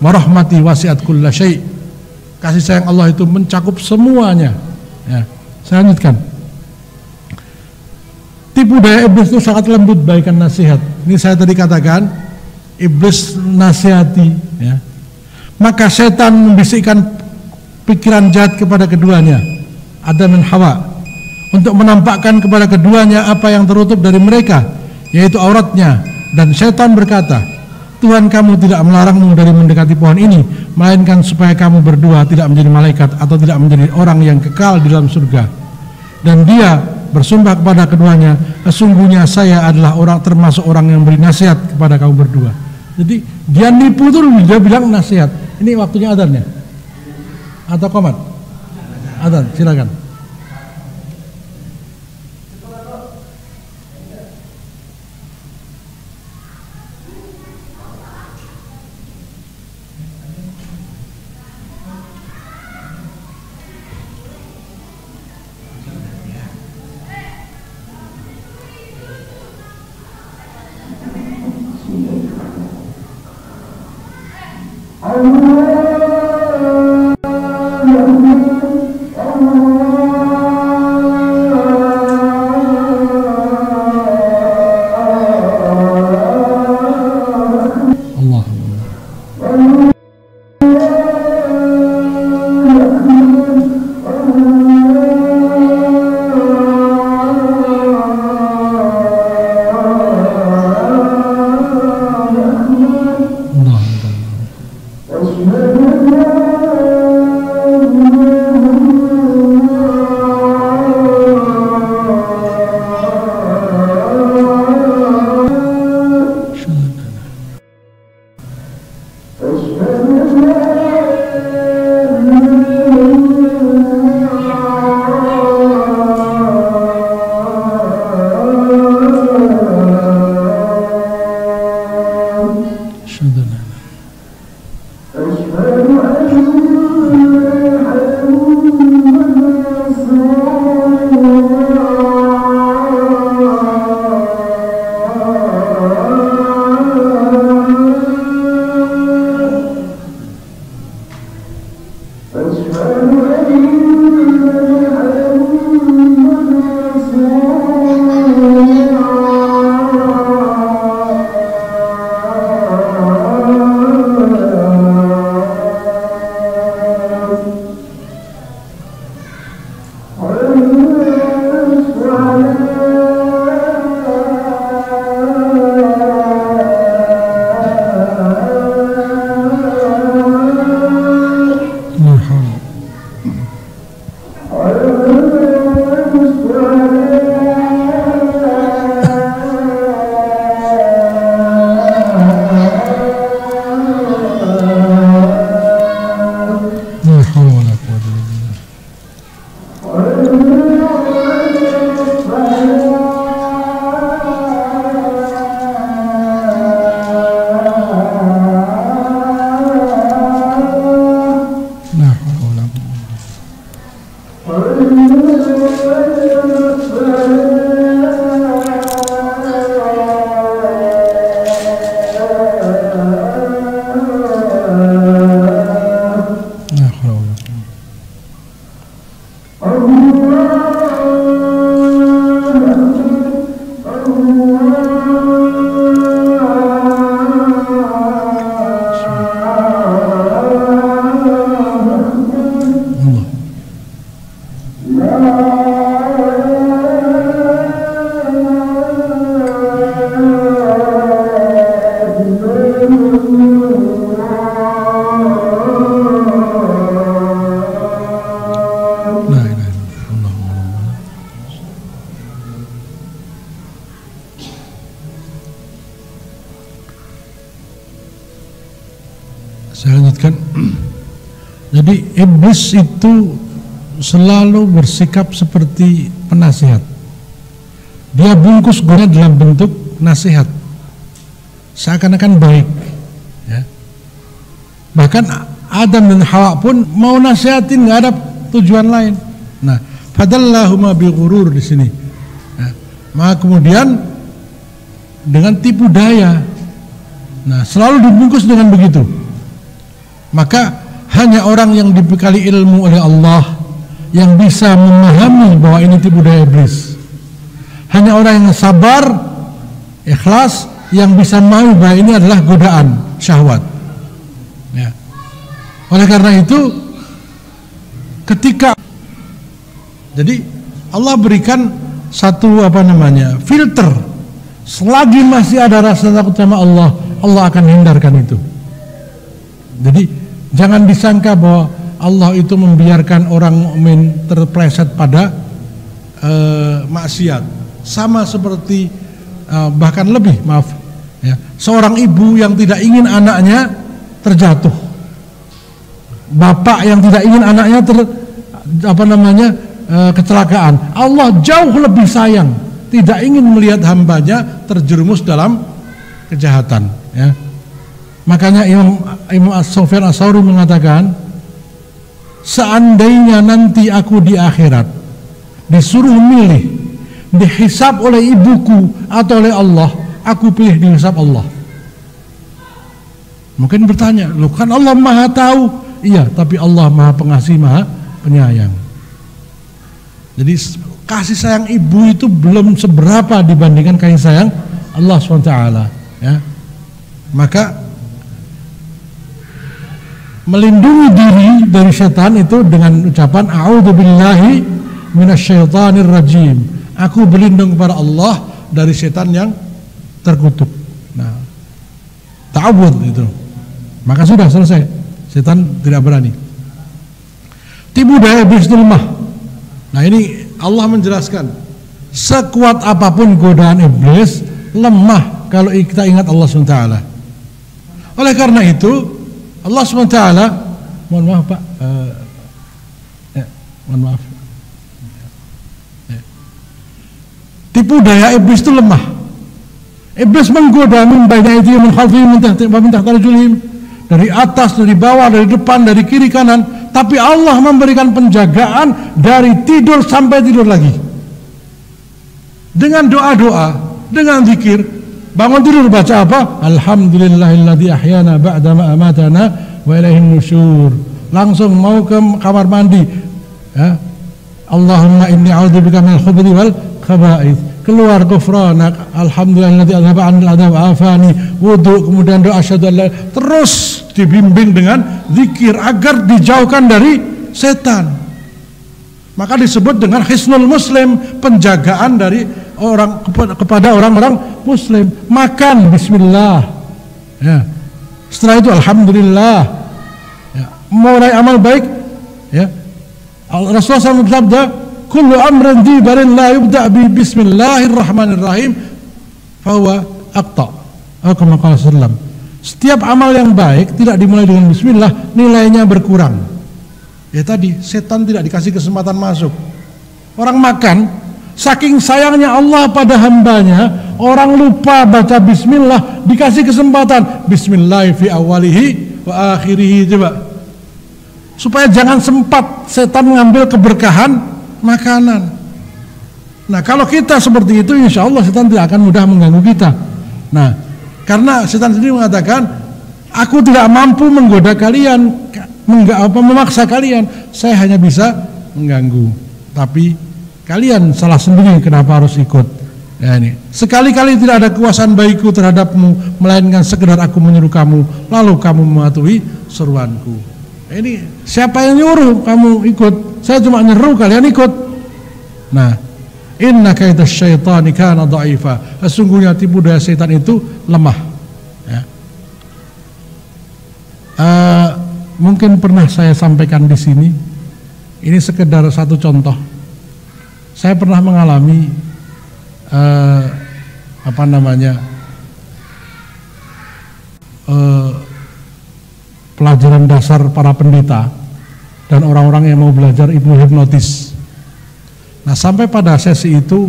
Marahmati wasiat kulla syai'. Kasih sayang Allah itu mencakup semuanya. Ya, saya lanjutkan. Tipu daya iblis itu sangat lembut, baikkan nasihat. Ini saya tadi katakan iblis nasihati ya. Maka setan membisikkan pikiran jahat kepada keduanya, Adam dan Hawa, untuk menampakkan kepada keduanya apa yang tertutup dari mereka, yaitu auratnya. Dan setan berkata, Tuhan kamu tidak melarangmu dari mendekati pohon ini, melainkan supaya kamu berdua tidak menjadi malaikat atau tidak menjadi orang yang kekal di dalam surga. Dan dia bersumpah kepada keduanya, sesungguhnya saya adalah orang termasuk orang yang beri nasihat kepada kamu berdua. Jadi dia nipu tuh, dia bilang nasihat. Ini waktunya adhannya atau komat? Adhan, silakan. Saya lanjutkan. Jadi iblis itu selalu bersikap seperti penasihat. Dia bungkus gurunya dalam bentuk nasihat, seakan-akan baik, ya. Bahkan Adam dan Hawa pun mau nasihatin, nggak ada tujuan lain. Nah, fadallahuma bighurur di sini. Nah, maka kemudian dengan tipu daya, nah selalu dibungkus dengan begitu. Maka hanya orang yang dibekali ilmu oleh Allah yang bisa memahami bahwa ini tipu daya iblis. Hanya orang yang sabar, ikhlas, yang bisa memahami bahwa ini adalah godaan syahwat. Ya. Oleh karena itu, ketika jadi Allah berikan satu filter, selagi masih ada rasa takut sama Allah, Allah akan hindarkan itu. Jadi jangan disangka bahwa Allah itu membiarkan orang mukmin terpleset pada maksiat. Sama seperti bahkan lebih, maaf ya, seorang ibu yang tidak ingin anaknya terjatuh, bapak yang tidak ingin anaknya kecelakaan. Allah jauh lebih sayang, tidak ingin melihat hambanya terjerumus dalam kejahatan, ya. Makanya Imam As-Sofir As-Sawru mengatakan, seandainya nanti aku di akhirat disuruh milih, dihisab oleh ibuku atau oleh Allah, aku pilih dihisab Allah. Mungkin bertanya, loh kan Allah maha tahu. Iya, tapi Allah maha pengasih, maha penyayang. Jadi kasih sayang ibu itu belum seberapa dibandingkan kasih sayang Allah SWT, ya. Maka melindungi diri dari setan itu dengan ucapan a'udzubillahi minasyaitonir rajim. Aku berlindung kepada Allah dari setan yang terkutuk. Nah, ta'awud itu. Maka sudah selesai. Setan tidak berani. Tipu daya iblis itu lemah. Nah, ini Allah menjelaskan, sekuat apapun godaan iblis, lemah kalau kita ingat Allah SWT. Oleh karena itu Allah SWT, mohon maaf Pak, tipu daya iblis itu lemah. Iblis menggoda min baina aydihim, min khalfihim, min tahti arjulihim, dari atas, dari bawah, dari depan, dari kiri kanan. Tapi Allah memberikan penjagaan dari tidur sampai tidur lagi. Dengan doa-doa, dengan zikir. Bangun tidur baca apa? Alhamdulillahilladzi ahyana ba'dama amatana wa ilaihin nusyur. Langsung mau ke kamar mandi, ya. Allahumma inni a'udzubika minal khubuthi wal khaba'ith. Keluar ghufranak, alhamdulillahilladzi adhaba 'anil adab afani. Wudu, kemudian doa asyhadu alla, terus dibimbing dengan zikir agar dijauhkan dari setan. Maka disebut dengan hisnul muslim, penjagaan dari orang kepada orang-orang muslim. Makan bismillah, ya. Setelah itu alhamdulillah, ya. Mulai amal baik, ya. Rasulullah SAW bersabda, kullu amrin dibarin la yubda' bi bismillahirrahmanirrahim fahuwa aqta. Setiap amal yang baik tidak dimulai dengan bismillah, nilainya berkurang. Ya tadi, setan tidak dikasih kesempatan masuk. Orang makan, saking sayangnya Allah pada hambanya, orang lupa baca bismillah, dikasih kesempatan bismillah fi awalihi wa akhirihi, coba, supaya jangan sempat setan mengambil keberkahan makanan. Nah, kalau kita seperti itu, insya Allah setan tidak akan mudah mengganggu kita. Nah, karena setan sendiri mengatakan, aku tidak mampu menggoda kalian, memaksa kalian, saya hanya bisa mengganggu. Tapi kalian salah sendiri kenapa harus ikut, ya, ini. Sekali-kali tidak ada kuasaan baikku terhadapmu, melainkan sekedar aku menyuruh kamu, lalu kamu mematuhi seruanku. Ini siapa yang nyuruh kamu ikut? Saya cuma nyeru, kalian ikut. Nah, inna kaidasy syaitani kana dha'ifa. Sesungguhnya tipu daya setan itu lemah, ya. Mungkin pernah saya sampaikan di sini. Ini sekedar satu contoh. Saya pernah mengalami pelajaran dasar para pendeta dan orang-orang yang mau belajar ilmu hipnotis. Nah, sampai pada sesi itu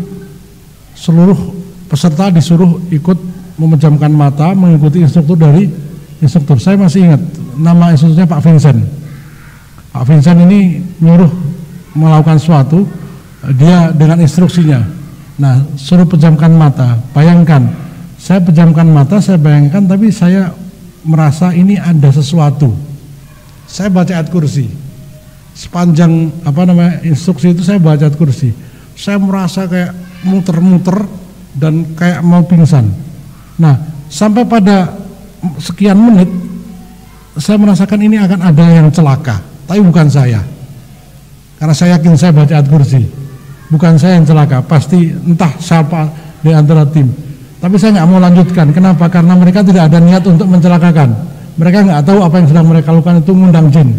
seluruh peserta disuruh ikut memejamkan mata mengikuti instruktur dari instruktur. Saya masih ingat nama instrukturnya Pak Vincent. Pak Vincent ini nyuruh melakukan suatu, dia dengan instruksinya. Nah, suruh pejamkan mata, bayangkan. Saya pejamkan mata, saya bayangkan, tapi saya merasa ini ada sesuatu. Saya baca ayat kursi. Sepanjang instruksi itu saya baca ayat kursi. Saya merasa kayak muter-muter dan kayak mau pingsan. Nah, sampai pada sekian menit saya merasakan ini akan ada yang celaka, tapi bukan saya. Karena saya yakin saya baca ayat kursi. Bukan saya yang celaka, pasti entah siapa di antara tim. Tapi saya nggak mau lanjutkan. Kenapa? Karena mereka tidak ada niat untuk mencelakakan. Mereka nggak tahu apa yang sedang mereka lakukan itu mengundang jin.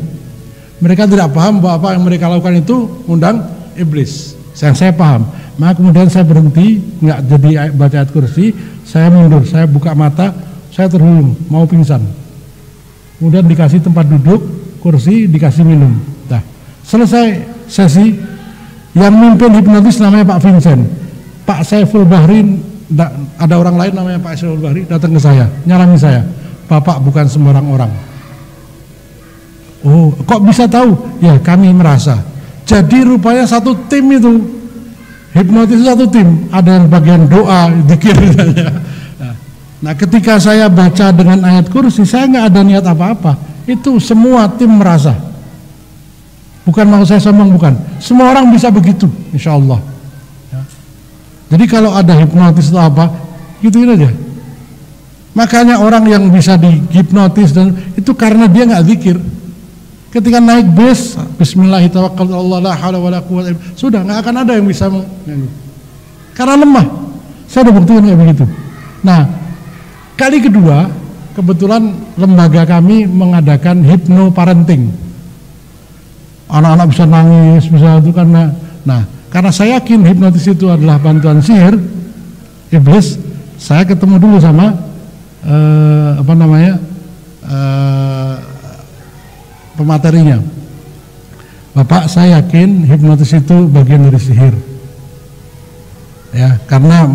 Mereka tidak paham bahwa apa yang mereka lakukan itu mengundang iblis. Yang saya paham. Maka kemudian saya berhenti, nggak jadi baca ayat kursi. Saya mundur, saya buka mata, saya terhuyung, mau pingsan. Kemudian dikasih tempat duduk, kursi, dikasih minum. Nah, selesai sesi, yang memimpin hipnotis namanya Pak Vincent. Pak Saiful Bahri, ada orang lain namanya Pak Saiful Bahri, datang ke saya, nyarani saya, Bapak bukan sembarang orang. Oh, kok bisa tahu? Ya, kami merasa. Jadi rupanya satu tim itu, hipnotis satu tim, ada yang bagian doa, zikir. Nah, ketika saya baca dengan ayat kursi, saya nggak ada niat apa-apa. Itu semua tim merasa. Bukan mau saya sombong, bukan. Semua orang bisa begitu, insya Allah. Ya. Jadi kalau ada hipnotis atau apa, gituin aja. Makanya orang yang bisa dihipnotis dan itu karena dia nggak zikir. Ketika naik bus, Bismillahirrahmanirrahim, sudah nggak akan ada yang bisa. Karena lemah. Saya udah buktiin kayak begitu. Nah, kali kedua, kebetulan lembaga kami mengadakan hipnoparenting. Anak-anak bisa nangis, bisa itu karena, nah, karena saya yakin hipnotis itu adalah bantuan sihir iblis. Saya ketemu dulu sama pematerinya. Bapak, saya yakin hipnotis itu bagian dari sihir. Ya, karena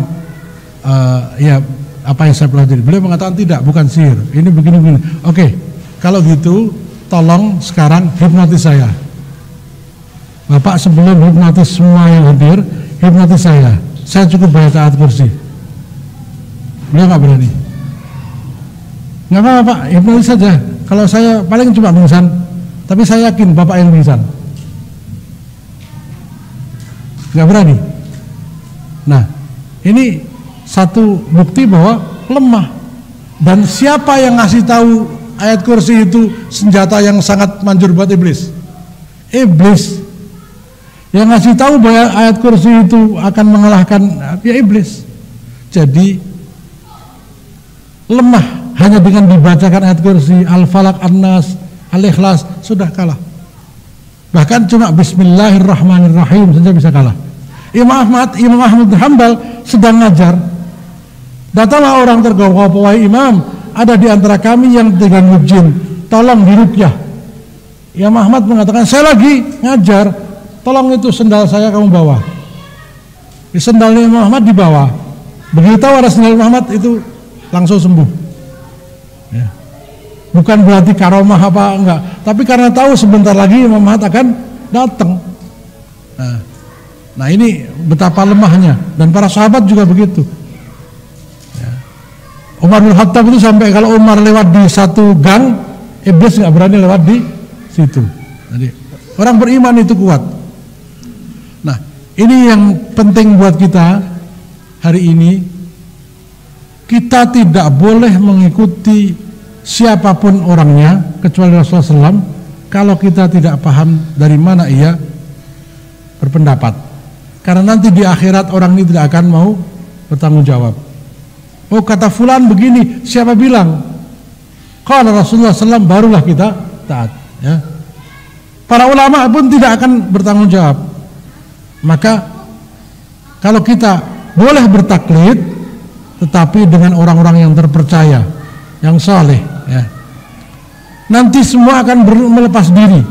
apa yang saya pelajari. Beliau mengatakan tidak, bukan sihir. Ini begini-begini. Oke, kalau gitu tolong sekarang hipnotis saya. Bapak, sebelum hipnotis semua yang hadir, hipnotis saya. Saya cukup baca ayat kursi. Beliau nggak berani. Nggak apa-apa, Pak, hipnotis saja. Kalau saya paling cuma pingsan, tapi saya yakin Bapak yang pingsan. Nggak berani. Nah, ini satu bukti bahwa lemah. Dan siapa yang ngasih tahu ayat kursi itu senjata yang sangat manjur buat iblis? Iblis yang ngasih tahu bahwa ayat kursi itu akan mengalahkan, ya, iblis. Jadi lemah hanya dengan dibacakan ayat kursi Al-Falak, An-Nas, Al-Ikhlas sudah kalah. Bahkan cuma Bismillahirrahmanirrahim saja bisa kalah. Imam Ahmad Hambal sedang ngajar. Datanglah orang tergopoh-gopoh, wahai Imam, ada di antara kami yang terganggu jin, tolong diruqyah. Imam Ahmad mengatakan, saya lagi ngajar, tolong itu sendal saya kamu bawa. Di sendalnya Imam Ahmad dibawa. Begitu tahu ada sendal Imam Ahmad itu langsung sembuh. Ya. Bukan berarti karomah apa enggak, tapi karena tahu sebentar lagi Imam Ahmad akan datang. Nah, ini betapa lemahnya, dan para sahabat juga begitu. Umar bin Khattab itu sampai kalau Umar lewat di satu gang, iblis nggak berani lewat di situ. Jadi orang beriman itu kuat. Nah, ini yang penting buat kita hari ini. Kita tidak boleh mengikuti siapapun orangnya kecuali Rasulullah SAW kalau kita tidak paham dari mana ia berpendapat. Karena nanti di akhirat orang ini tidak akan mau bertanggung jawab. Oh, kata fulan begini, siapa bilang? Kalau Rasulullah SAW barulah kita taat. Ya. Para ulama pun tidak akan bertanggung jawab. Maka kalau kita boleh bertaklid, tetapi dengan orang-orang yang terpercaya, yang saleh. Ya. nanti semua akan melepas diri,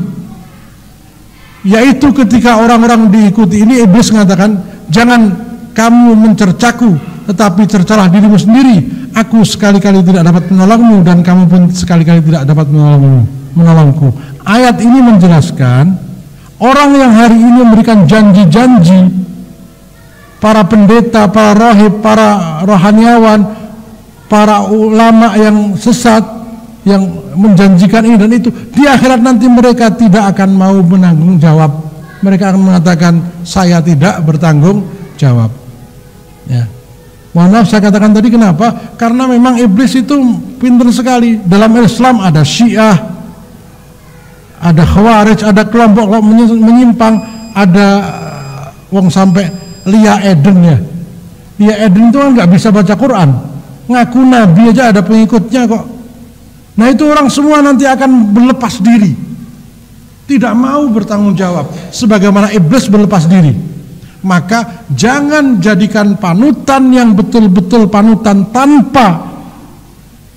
yaitu ketika orang-orang diikuti ini, iblis mengatakan, jangan kamu mencercaku tetapi cercalah dirimu sendiri, aku sekali-kali tidak dapat menolongmu dan kamu pun sekali-kali tidak dapat menolongku. Ayat ini menjelaskan orang yang hari ini memberikan janji-janji, para pendeta, para rohib, para rohaniawan, para ulama yang sesat, yang menjanjikan ini dan itu, di akhirat nanti mereka tidak akan mau menanggung jawab. Mereka akan mengatakan, saya tidak bertanggung jawab. Ya. Mohon maaf saya katakan tadi kenapa? Karena memang iblis itu pintar sekali. Dalam Islam ada Syiah, ada Khawarij, ada kelompok menyimpang, ada wong sampai Lia Eden ya. Lia Eden itu kan nggak bisa baca Quran. Ngaku nabi aja ada pengikutnya kok. Nah itu orang semua nanti akan berlepas diri, tidak mau bertanggung jawab sebagaimana iblis berlepas diri. Maka jangan jadikan panutan yang betul-betul panutan tanpa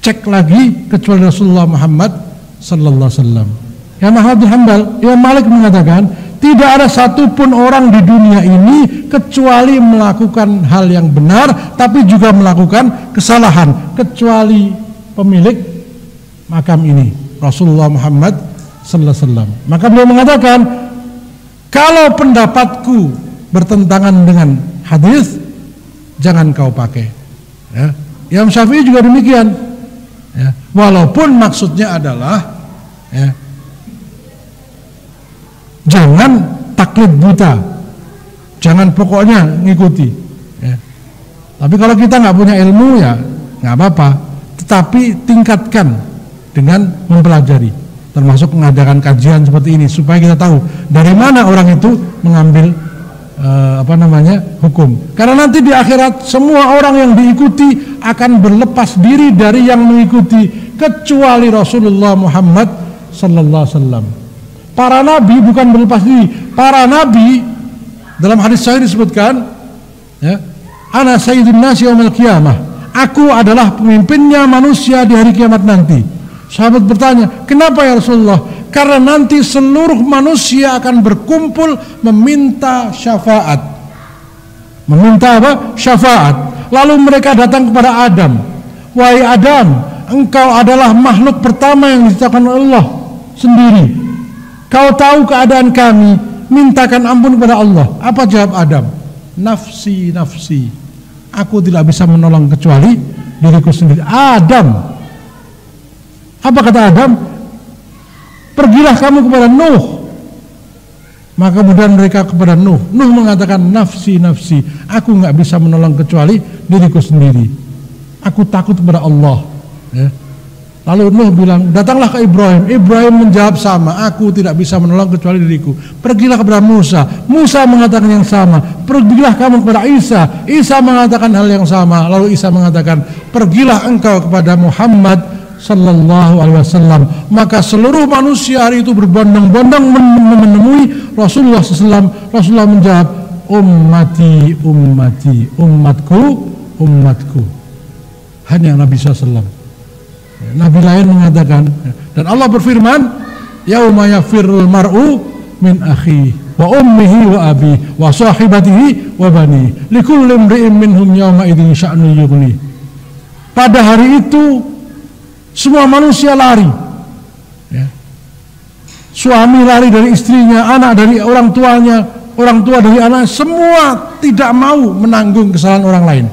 cek lagi kecuali Rasulullah Muhammad sallallahu alaihi wasallam. Yang Ahmad bin Hanbal, Imam Malik mengatakan, tidak ada satupun orang di dunia ini kecuali melakukan hal yang benar, tapi juga melakukan kesalahan, kecuali pemilik makam ini, Rasulullah Muhammad sallallahu alaihi wasallam. Maka beliau mengatakan, kalau pendapatku bertentangan dengan hadis, jangan kau pakai. Ya. Imam Syafi'i juga demikian. Ya. Walaupun maksudnya adalah, ya, jangan taklid buta, jangan pokoknya ngikuti ya. Tapi kalau kita nggak punya ilmu ya nggak apa-apa, tetapi tingkatkan dengan mempelajari, termasuk mengadakan kajian seperti ini supaya kita tahu dari mana orang itu mengambil hukum. Karena nanti di akhirat semua orang yang diikuti akan berlepas diri dari yang mengikuti, kecuali Rasulullah Muhammad sallallahu alaihi wasallam. Para nabi bukan berlepas diri. Para nabi dalam hadis sahih disebutkan, ya, ana sayyidun nasi yaumil qiyamah. Aku adalah pemimpinnya manusia di hari kiamat nanti. Sahabat bertanya, kenapa ya Rasulullah? Karena nanti seluruh manusia akan berkumpul meminta syafaat. Meminta apa? Syafaat. Lalu mereka datang kepada Adam. Wahai Adam, engkau adalah makhluk pertama yang diciptakan Allah sendiri. Kau tahu keadaan kami, mintakan ampun kepada Allah. Apa jawab Adam? Nafsi, nafsi. Aku tidak bisa menolong kecuali diriku sendiri. Adam. Apa kata Adam? Pergilah kamu kepada Nuh. Maka kemudian mereka kepada Nuh. Nuh mengatakan nafsi, nafsi. Aku nggak bisa menolong kecuali diriku sendiri. Aku takut kepada Allah. Ya. Lalu Nuh bilang, datanglah ke Ibrahim. Ibrahim menjawab sama, aku tidak bisa menolong kecuali diriku. Pergilah kepada Musa. Musa mengatakan yang sama. Pergilah kamu kepada Isa. Isa mengatakan hal yang sama. Lalu Isa mengatakan, pergilah engkau kepada Muhammad sallallahu alaihi wasallam. Maka seluruh manusia hari itu berbondong-bondong menemui Rasulullah SAW. Rasulullah menjawab, ummati, ummati, ummatku, ummatku. Hanya Nabi SAW. Nabi lain mengatakan, dan Allah berfirman, yauma yafirrul mar'u min akhi wa ummihi wa abi wa sahibatihi wa bani likulli imri'in minhum yauma idzin sya'nun yughni. Pada hari itu semua manusia lari ya. Suami lari dari istrinya, anak dari orang tuanya, orang tua dari anak, semua tidak mau menanggung kesalahan orang lain.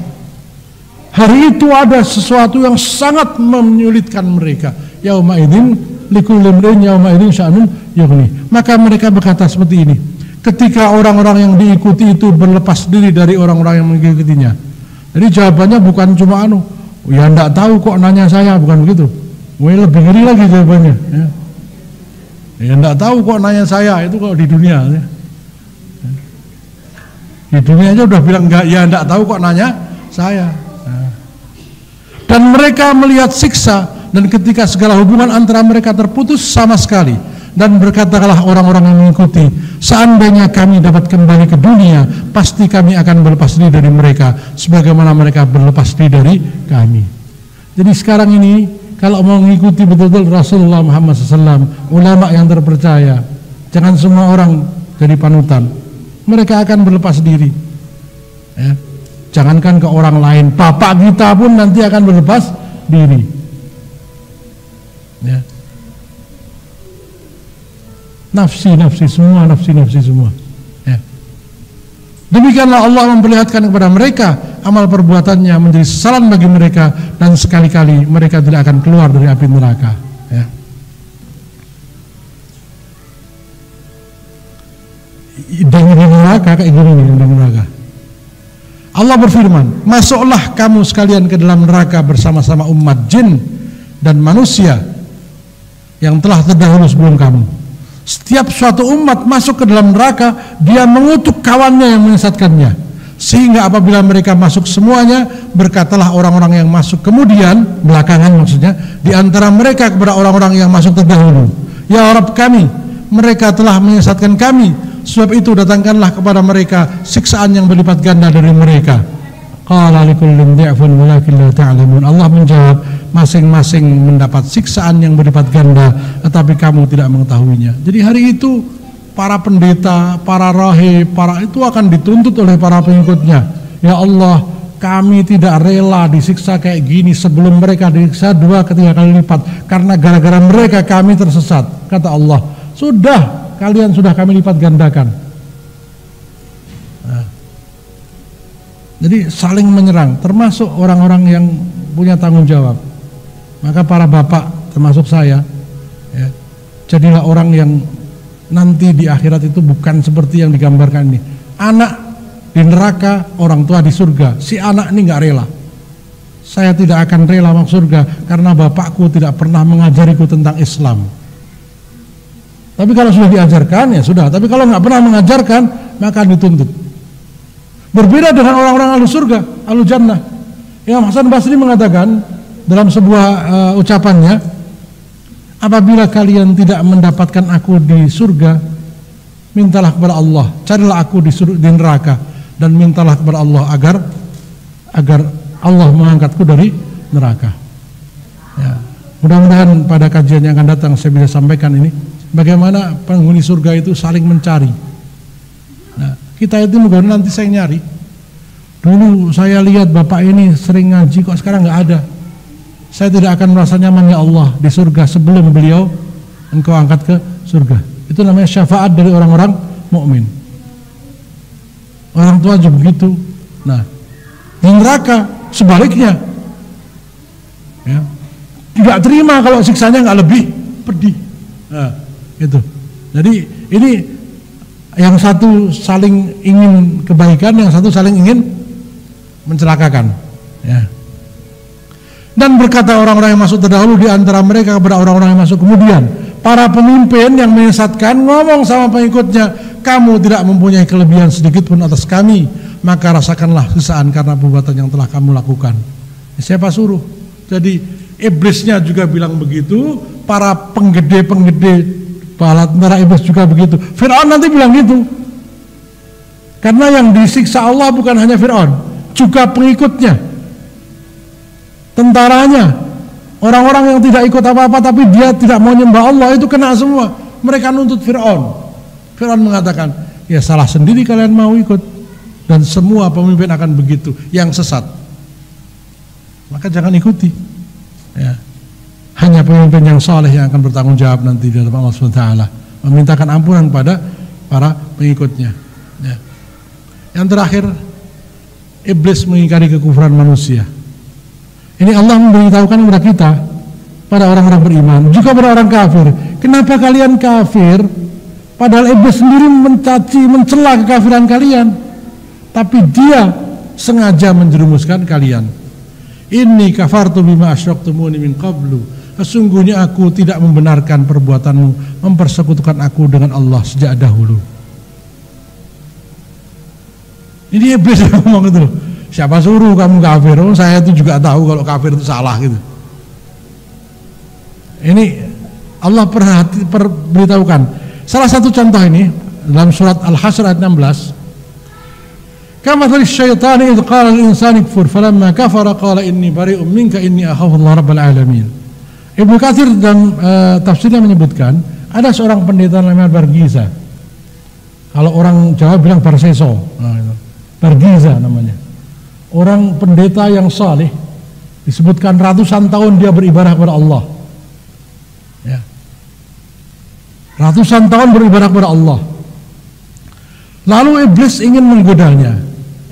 Hari itu ada sesuatu yang sangat menyulitkan mereka. Yauma idzin likulli imrin yauma idzin sya'nun yughni. Maka mereka berkata seperti ini, ketika orang-orang yang diikuti itu berlepas diri dari orang-orang yang mengikutinya. Jadi jawabannya bukan cuma ya enggak tahu kok nanya saya, bukan begitu. Lebih ngeri lagi jawabannya. Ya enggak tahu kok nanya saya, itu kalau di dunia. Ya. Di dunia aja udah bilang enggak, ya enggak tahu kok nanya saya. Dan mereka melihat siksa, dan ketika segala hubungan antara mereka terputus sama sekali, dan berkatalah orang-orang yang mengikuti, seandainya kami dapat kembali ke dunia, pasti kami akan berlepas diri dari mereka sebagaimana mereka berlepas diri dari kami. Jadi sekarang ini Kalau mau mengikuti betul-betul Rasulullah Muhammad SAW, ulama yang terpercaya, jangan semua orang jadi panutan. Mereka akan berlepas diri. Ya. Jangankan ke orang lain, bapak kita pun nanti akan berlepas diri. Ya. Nafsi semua. Ya. Demikianlah Allah memperlihatkan kepada mereka amal perbuatannya menjadi salan bagi mereka, dan sekali-kali mereka tidak akan keluar dari api neraka. Ya. Dari neraka. Allah berfirman, masuklah kamu sekalian ke dalam neraka bersama-sama umat jin dan manusia yang telah terdahulu sebelum kamu. Setiap suatu umat masuk ke dalam neraka, dia mengutuk kawannya yang menyesatkannya. Sehingga apabila mereka masuk semuanya, berkatalah orang-orang yang masuk kemudian, belakangan maksudnya, di antara mereka kepada orang-orang yang masuk terdahulu, ya Rabb kami, mereka telah menyesatkan kami, sebab itu datangkanlah kepada mereka siksaan yang berlipat ganda dari mereka. Allah menjawab, masing-masing mendapat siksaan yang berlipat ganda, tetapi kamu tidak mengetahuinya. Jadi hari itu para pendeta, para rahib, para itu akan dituntut oleh para pengikutnya. Ya Allah, kami tidak rela disiksa kayak gini sebelum mereka disiksa 2 ke 3 kali lipat, karena gara-gara mereka kami tersesat. Kata Allah, sudah, kalian sudah kami lipat gandakan. Nah. Jadi saling menyerang, termasuk orang-orang yang punya tanggung jawab. Maka para bapak, termasuk saya, ya, jadilah orang yang nanti di akhirat itu bukan seperti yang digambarkan ini. Anak di neraka, orang tua di surga. Si anak ini nggak rela. Saya tidak akan rela masuk surga karena bapakku tidak pernah mengajariku tentang Islam. Tapi kalau sudah diajarkan, ya sudah. Tapi kalau nggak pernah mengajarkan, maka dituntut. Berbeda dengan orang-orang ahli surga, ahli jannah. Imam Hasan al-Basri mengatakan dalam sebuah ucapannya, apabila kalian tidak mendapatkan aku di surga, mintalah kepada Allah, carilah aku di neraka, dan mintalah kepada Allah agar Allah mengangkatku dari neraka. Ya. Mudah-mudahan pada kajian yang akan datang saya bisa sampaikan ini, bagaimana penghuni surga itu saling mencari. Nah, kita itu bukan nanti saya nyari. Dulu saya lihat bapak ini sering ngaji, kok sekarang nggak ada. Saya tidak akan merasa nyaman, ya Allah, di surga sebelum beliau engkau angkat ke surga. Itu namanya syafaat dari orang-orang mukmin. Orang tua juga begitu. Nah, di neraka sebaliknya, ya, tidak terima kalau siksanya nggak lebih pedih. Nah, itu. Jadi ini yang satu saling ingin kebaikan, yang satu saling ingin mencelakakan. Ya. Dan berkata orang-orang yang masuk terdahulu di antara mereka kepada orang-orang yang masuk kemudian, para pemimpin yang menyesatkan ngomong sama pengikutnya, kamu tidak mempunyai kelebihan sedikit pun atas kami, maka rasakanlah siksaan karena perbuatan yang telah kamu lakukan. Siapa suruh? Jadi iblisnya juga bilang begitu, para penggede-penggede balat merah iblis juga begitu. Fir'aun nanti bilang gitu, karena yang disiksa Allah bukan hanya Fir'aun, juga pengikutnya, tentaranya, orang-orang yang tidak ikut apa-apa tapi dia tidak mau nyembah Allah itu kena semua. Mereka nuntut Fir'aun. Fir'aun mengatakan, ya salah sendiri kalian mau ikut, dan semua pemimpin akan begitu, yang sesat. Maka jangan ikuti. Ya. Hanya pemimpin yang saleh yang akan bertanggung jawab nanti di hadapan Allah Subhanahu wa taala, memintakan ampunan kepada para pengikutnya. Ya. Yang terakhir, iblis mengingkari kekufuran manusia. Ini Allah memberitahukan kepada kita, pada orang-orang beriman, juga pada orang kafir. Kenapa kalian kafir? Padahal iblis sendiri mencaci, mencela kekafiran kalian. Tapi dia sengaja menjerumuskan kalian. Inni kafartu bima asyraktumuni min qablu. Sesungguhnya aku tidak membenarkan perbuatanmu, mempersekutukan aku dengan Allah sejak dahulu. Ini iblis ngomong itu. Siapa suruh kamu kafir? Oh, saya itu juga tahu kalau kafir itu salah gitu. Ini Allah beritahukan. Salah satu contoh ini dalam surat Al-Hasr ayat 16. Kama thalil syaitani idh qala lil insani kfur falamma kafara qala inni bari'um minka inni akhafu Allah rabbal alamin. Ibnu Katsir dalam tafsirnya menyebutkan ada seorang pendeta namanya Barsisa. Kalau orang Jawa bilang Barseso, nah, Barsisa namanya. Orang pendeta yang saleh, disebutkan ratusan tahun dia beribadah kepada Allah. Ya. Ratusan tahun beribadah kepada Allah. Lalu iblis ingin menggodanya.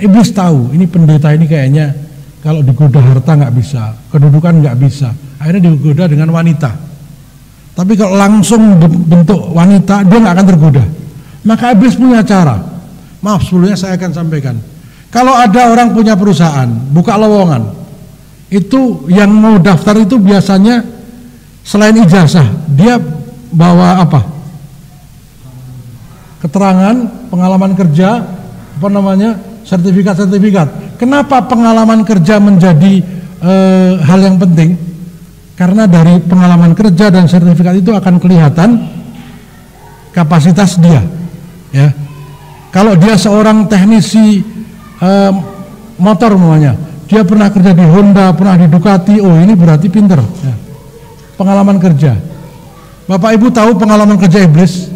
Iblis tahu ini pendeta ini kayaknya kalau digoda harta nggak bisa, kedudukan nggak bisa. Akhirnya digoda dengan wanita. Tapi kalau langsung bentuk wanita, dia nggak akan tergoda. Maka iblis punya cara. Maaf, sebelumnya saya akan sampaikan. Kalau ada orang punya perusahaan, buka lowongan, itu yang mau daftar itu biasanya selain ijazah, dia bawa apa? Keterangan, pengalaman kerja, apa namanya, sertifikat-sertifikat. Kenapa pengalaman kerja menjadi hal yang penting? Karena dari pengalaman kerja dan sertifikat itu akan kelihatan kapasitas dia, ya. Kalau dia seorang teknisi motor namanya, dia pernah kerja di Honda, pernah di Ducati, oh ini berarti pinter, ya. Pengalaman kerja. Bapak Ibu tahu pengalaman kerja iblis?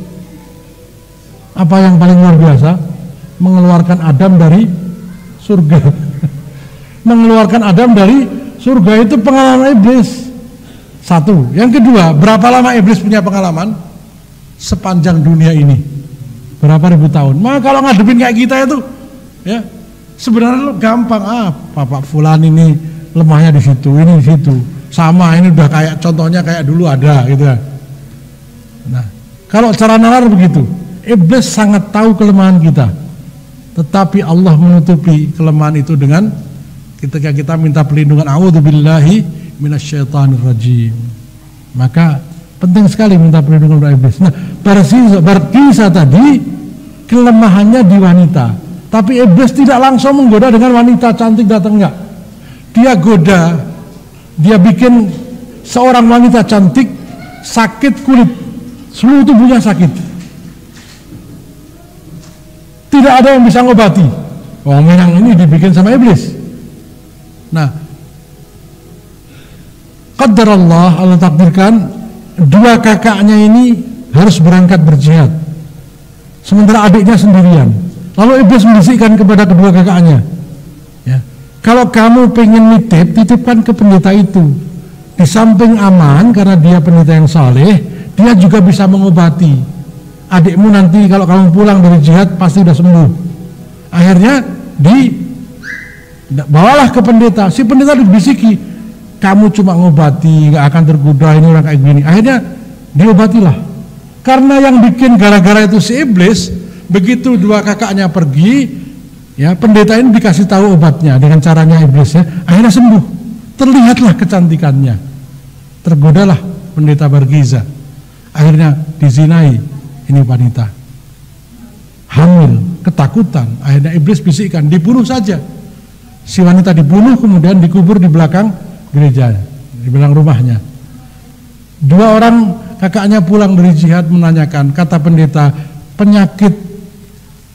Apa yang paling luar biasa? Mengeluarkan Adam dari surga. Mengeluarkan Adam dari surga itu pengalaman iblis. Satu, yang kedua, berapa lama iblis punya pengalaman? Sepanjang dunia ini, berapa ribu tahun. Maka kalau ngadepin kayak kita itu, ya sebenarnya lo gampang. Ah, Pak Fulan ini lemahnya di situ, ini di situ. Sama, ini udah kayak contohnya kayak dulu ada gitu. Nah, kalau cara nalar begitu, iblis sangat tahu kelemahan kita, tetapi Allah menutupi kelemahan itu dengan ketika kita minta perlindungan. A'udzubillahi minasyaitanir rajim. Maka penting sekali minta perlindungan dari iblis. Nah, Barsisa tadi kelemahannya di wanita, tapi iblis tidak langsung menggoda dengan wanita cantik datang, enggak. Dia goda, dia bikin seorang wanita cantik sakit kulit, seluruh tubuhnya sakit, tidak ada yang bisa ngobati. Oh, memang ini dibikin sama iblis. Nah, qadarallah, Allah takdirkan dua kakaknya ini harus berangkat berjihad, sementara adiknya sendirian. Lalu iblis membisikkan kepada kedua kakaknya, ya, kalau kamu pengen nitip, titipkan ke pendeta itu. Di samping aman karena dia pendeta yang saleh, dia juga bisa mengobati adikmu. Nanti kalau kamu pulang dari jihad pasti udah sembuh. Akhirnya bawalah ke pendeta. Si pendeta dibisiki, kamu cuma ngobati, gak akan tergoda, ini orang kayak gini. Akhirnya diobatilah. Karena yang bikin gara-gara itu si iblis, begitu dua kakaknya pergi, ya pendeta ini dikasih tahu obatnya dengan caranya iblis, ya. Akhirnya sembuh. Terlihatlah kecantikannya. Tergodalah pendeta Barsisa. Akhirnya dizinai ini wanita. Hamil, ketakutan. Akhirnya iblis bisikkan, dibunuh saja. Si wanita dibunuh kemudian dikubur di belakang gereja, dibilang rumahnya. Dua orang kakaknya pulang dari jihad menanyakan, kata pendeta, penyakit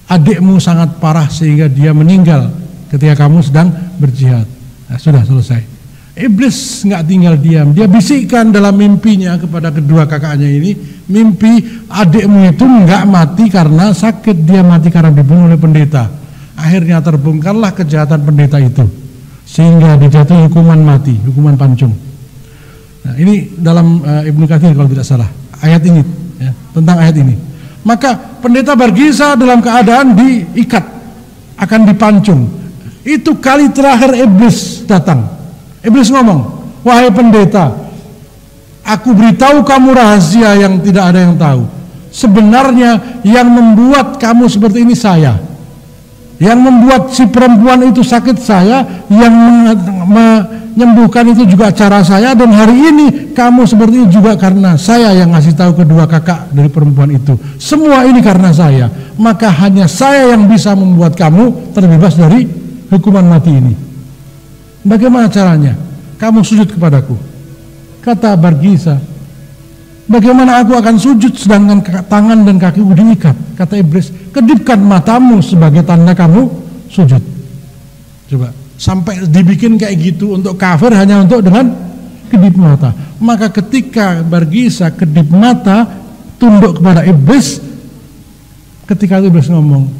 adikmu sangat parah sehingga dia meninggal ketika kamu sedang berjihad. Nah, sudah selesai. Iblis nggak tinggal diam, dia bisikkan dalam mimpinya kepada kedua kakaknya ini, mimpi adikmu itu nggak mati karena sakit, dia mati karena dibunuh oleh pendeta. Akhirnya terbongkarlah kejahatan pendeta itu, sehingga dijatuhi hukuman mati, hukuman pancung. Nah, ini dalam Ibnu Katsir kalau tidak salah ayat ini, ya, tentang ayat ini. Maka pendeta Barsisa dalam keadaan diikat, akan dipancung. Itu kali terakhir iblis datang. Iblis ngomong, wahai pendeta, aku beritahu kamu rahasia yang tidak ada yang tahu. Sebenarnya yang membuat kamu seperti ini saya. Yang membuat si perempuan itu sakit saya, yang menyembuhkan itu juga cara saya, dan hari ini kamu seperti ini juga karena saya yang ngasih tahu kedua kakak dari perempuan itu. Semua ini karena saya, maka hanya saya yang bisa membuat kamu terbebas dari hukuman mati ini. Bagaimana caranya? Kamu sujud kepadaku. Kata Barsisa, bagaimana aku akan sujud sedangkan tangan dan kakiku diikat? Kata iblis, kedipkan matamu sebagai tanda kamu sujud. Coba, sampai dibikin kayak gitu untuk kafir hanya untuk dengan kedip mata. Maka ketika Barsisa kedip mata, tunduk kepada iblis, ketika iblis ngomong,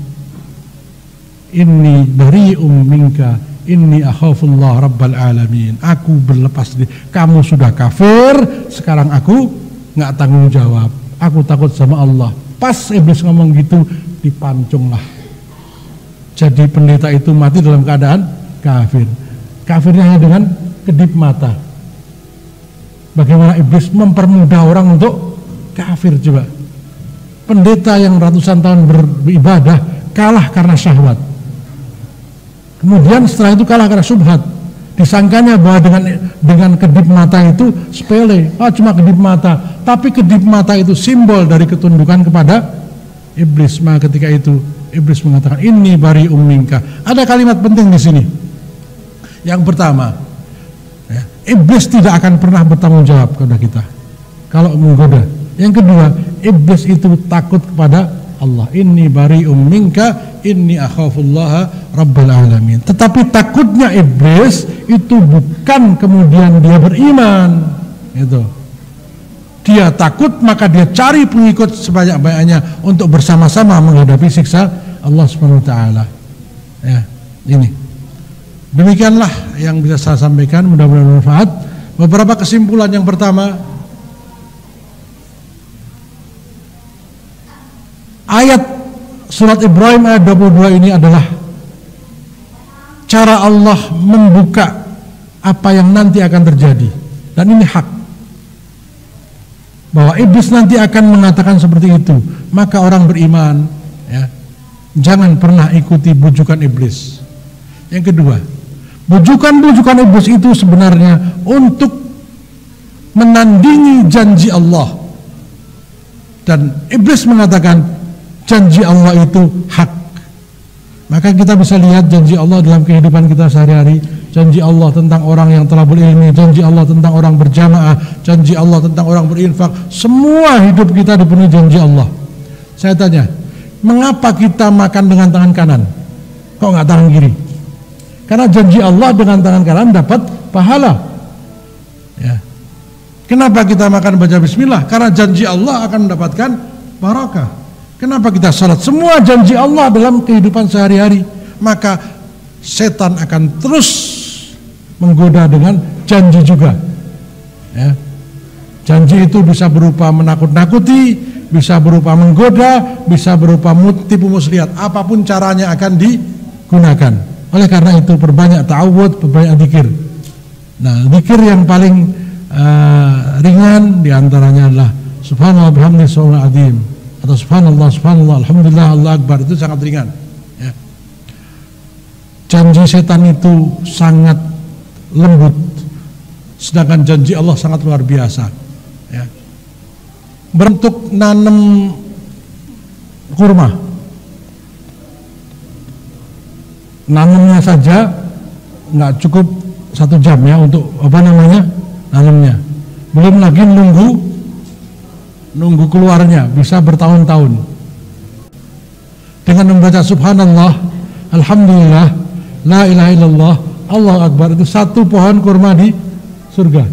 "Inni bari'um minka, inni akhafullah rabbal alamin." Aku berlepas diri. Kamu sudah kafir, sekarang aku nggak tanggung jawab. Aku takut sama Allah. Pas iblis ngomong gitu, dipancunglah. Jadi pendeta itu mati dalam keadaan kafir. Kafirnya hanya dengan kedip mata. Bagaimana iblis mempermudah orang untuk kafir coba? Pendeta yang ratusan tahun beribadah kalah karena syahwat. Kemudian setelah itu kalah karena syubhat. Disangkanya bahwa dengan kedip mata itu sepele, cuma kedip mata. Tapi kedip mata itu simbol dari ketundukan kepada iblis. Maka ketika itu iblis mengatakan, "Inni bari'um minka." Ada kalimat penting di sini. Yang pertama, ya, iblis tidak akan pernah bertanggung jawab kepada kita kalau menggoda. Yang kedua, iblis itu takut kepada Allah. "Inni bari'um minka, inni akhafullaha rabbal alamin." Tetapi takutnya iblis itu bukan kemudian dia beriman. Itu dia takut, maka dia cari pengikut sebanyak-banyaknya untuk bersama-sama menghadapi siksa Allah SWT. Ya, ini demikianlah yang bisa saya sampaikan, mudah-mudahan bermanfaat. Beberapa kesimpulan. Yang pertama, ayat Surat Ibrahim ayat 22 ini adalah cara Allah membuka apa yang nanti akan terjadi, dan ini hak. Bahwa iblis nanti akan mengatakan seperti itu. Maka orang beriman, ya, jangan pernah ikuti bujukan iblis. Yang kedua, bujukan-bujukan iblis itu sebenarnya untuk menandingi janji Allah. Dan iblis mengatakan janji Allah itu hak. Maka kita bisa lihat janji Allah dalam kehidupan kita sehari-hari. Janji Allah tentang orang yang telah berilmu, janji Allah tentang orang berjamaah, janji Allah tentang orang berinfak. Semua hidup kita dipenuhi janji Allah. Saya tanya, mengapa kita makan dengan tangan kanan? Kok nggak tangan kiri? Karena janji Allah dengan tangan kanan dapat pahala. Ya. Kenapa kita makan baca bismillah? Karena janji Allah akan mendapatkan barakah. Kenapa kita salat? Semua janji Allah dalam kehidupan sehari-hari. Maka setan akan terus menggoda dengan janji juga, ya. Janji itu bisa berupa menakut-nakuti, bisa berupa menggoda, bisa berupa tipu muslihat. Apapun caranya akan digunakan. Oleh karena itu perbanyak ta'awud, perbanyak zikir. Nah, zikir yang paling ringan diantaranya adalah subhanallah bihamdihi subhanallah azim, atau subhanallah subhanallah alhamdulillah Allah akbar. Itu sangat ringan. Janji setan itu sangat lembut, sedangkan janji Allah sangat luar biasa, ya. Bentuk nanam kurma, nanamnya saja nggak cukup 1 jam, ya, untuk nanamnya. Belum lagi nunggu keluarnya bisa bertahun-tahun. Dengan membaca subhanallah alhamdulillah la ilaha illallah Allah akbar, itu 1 pohon kurma di surga.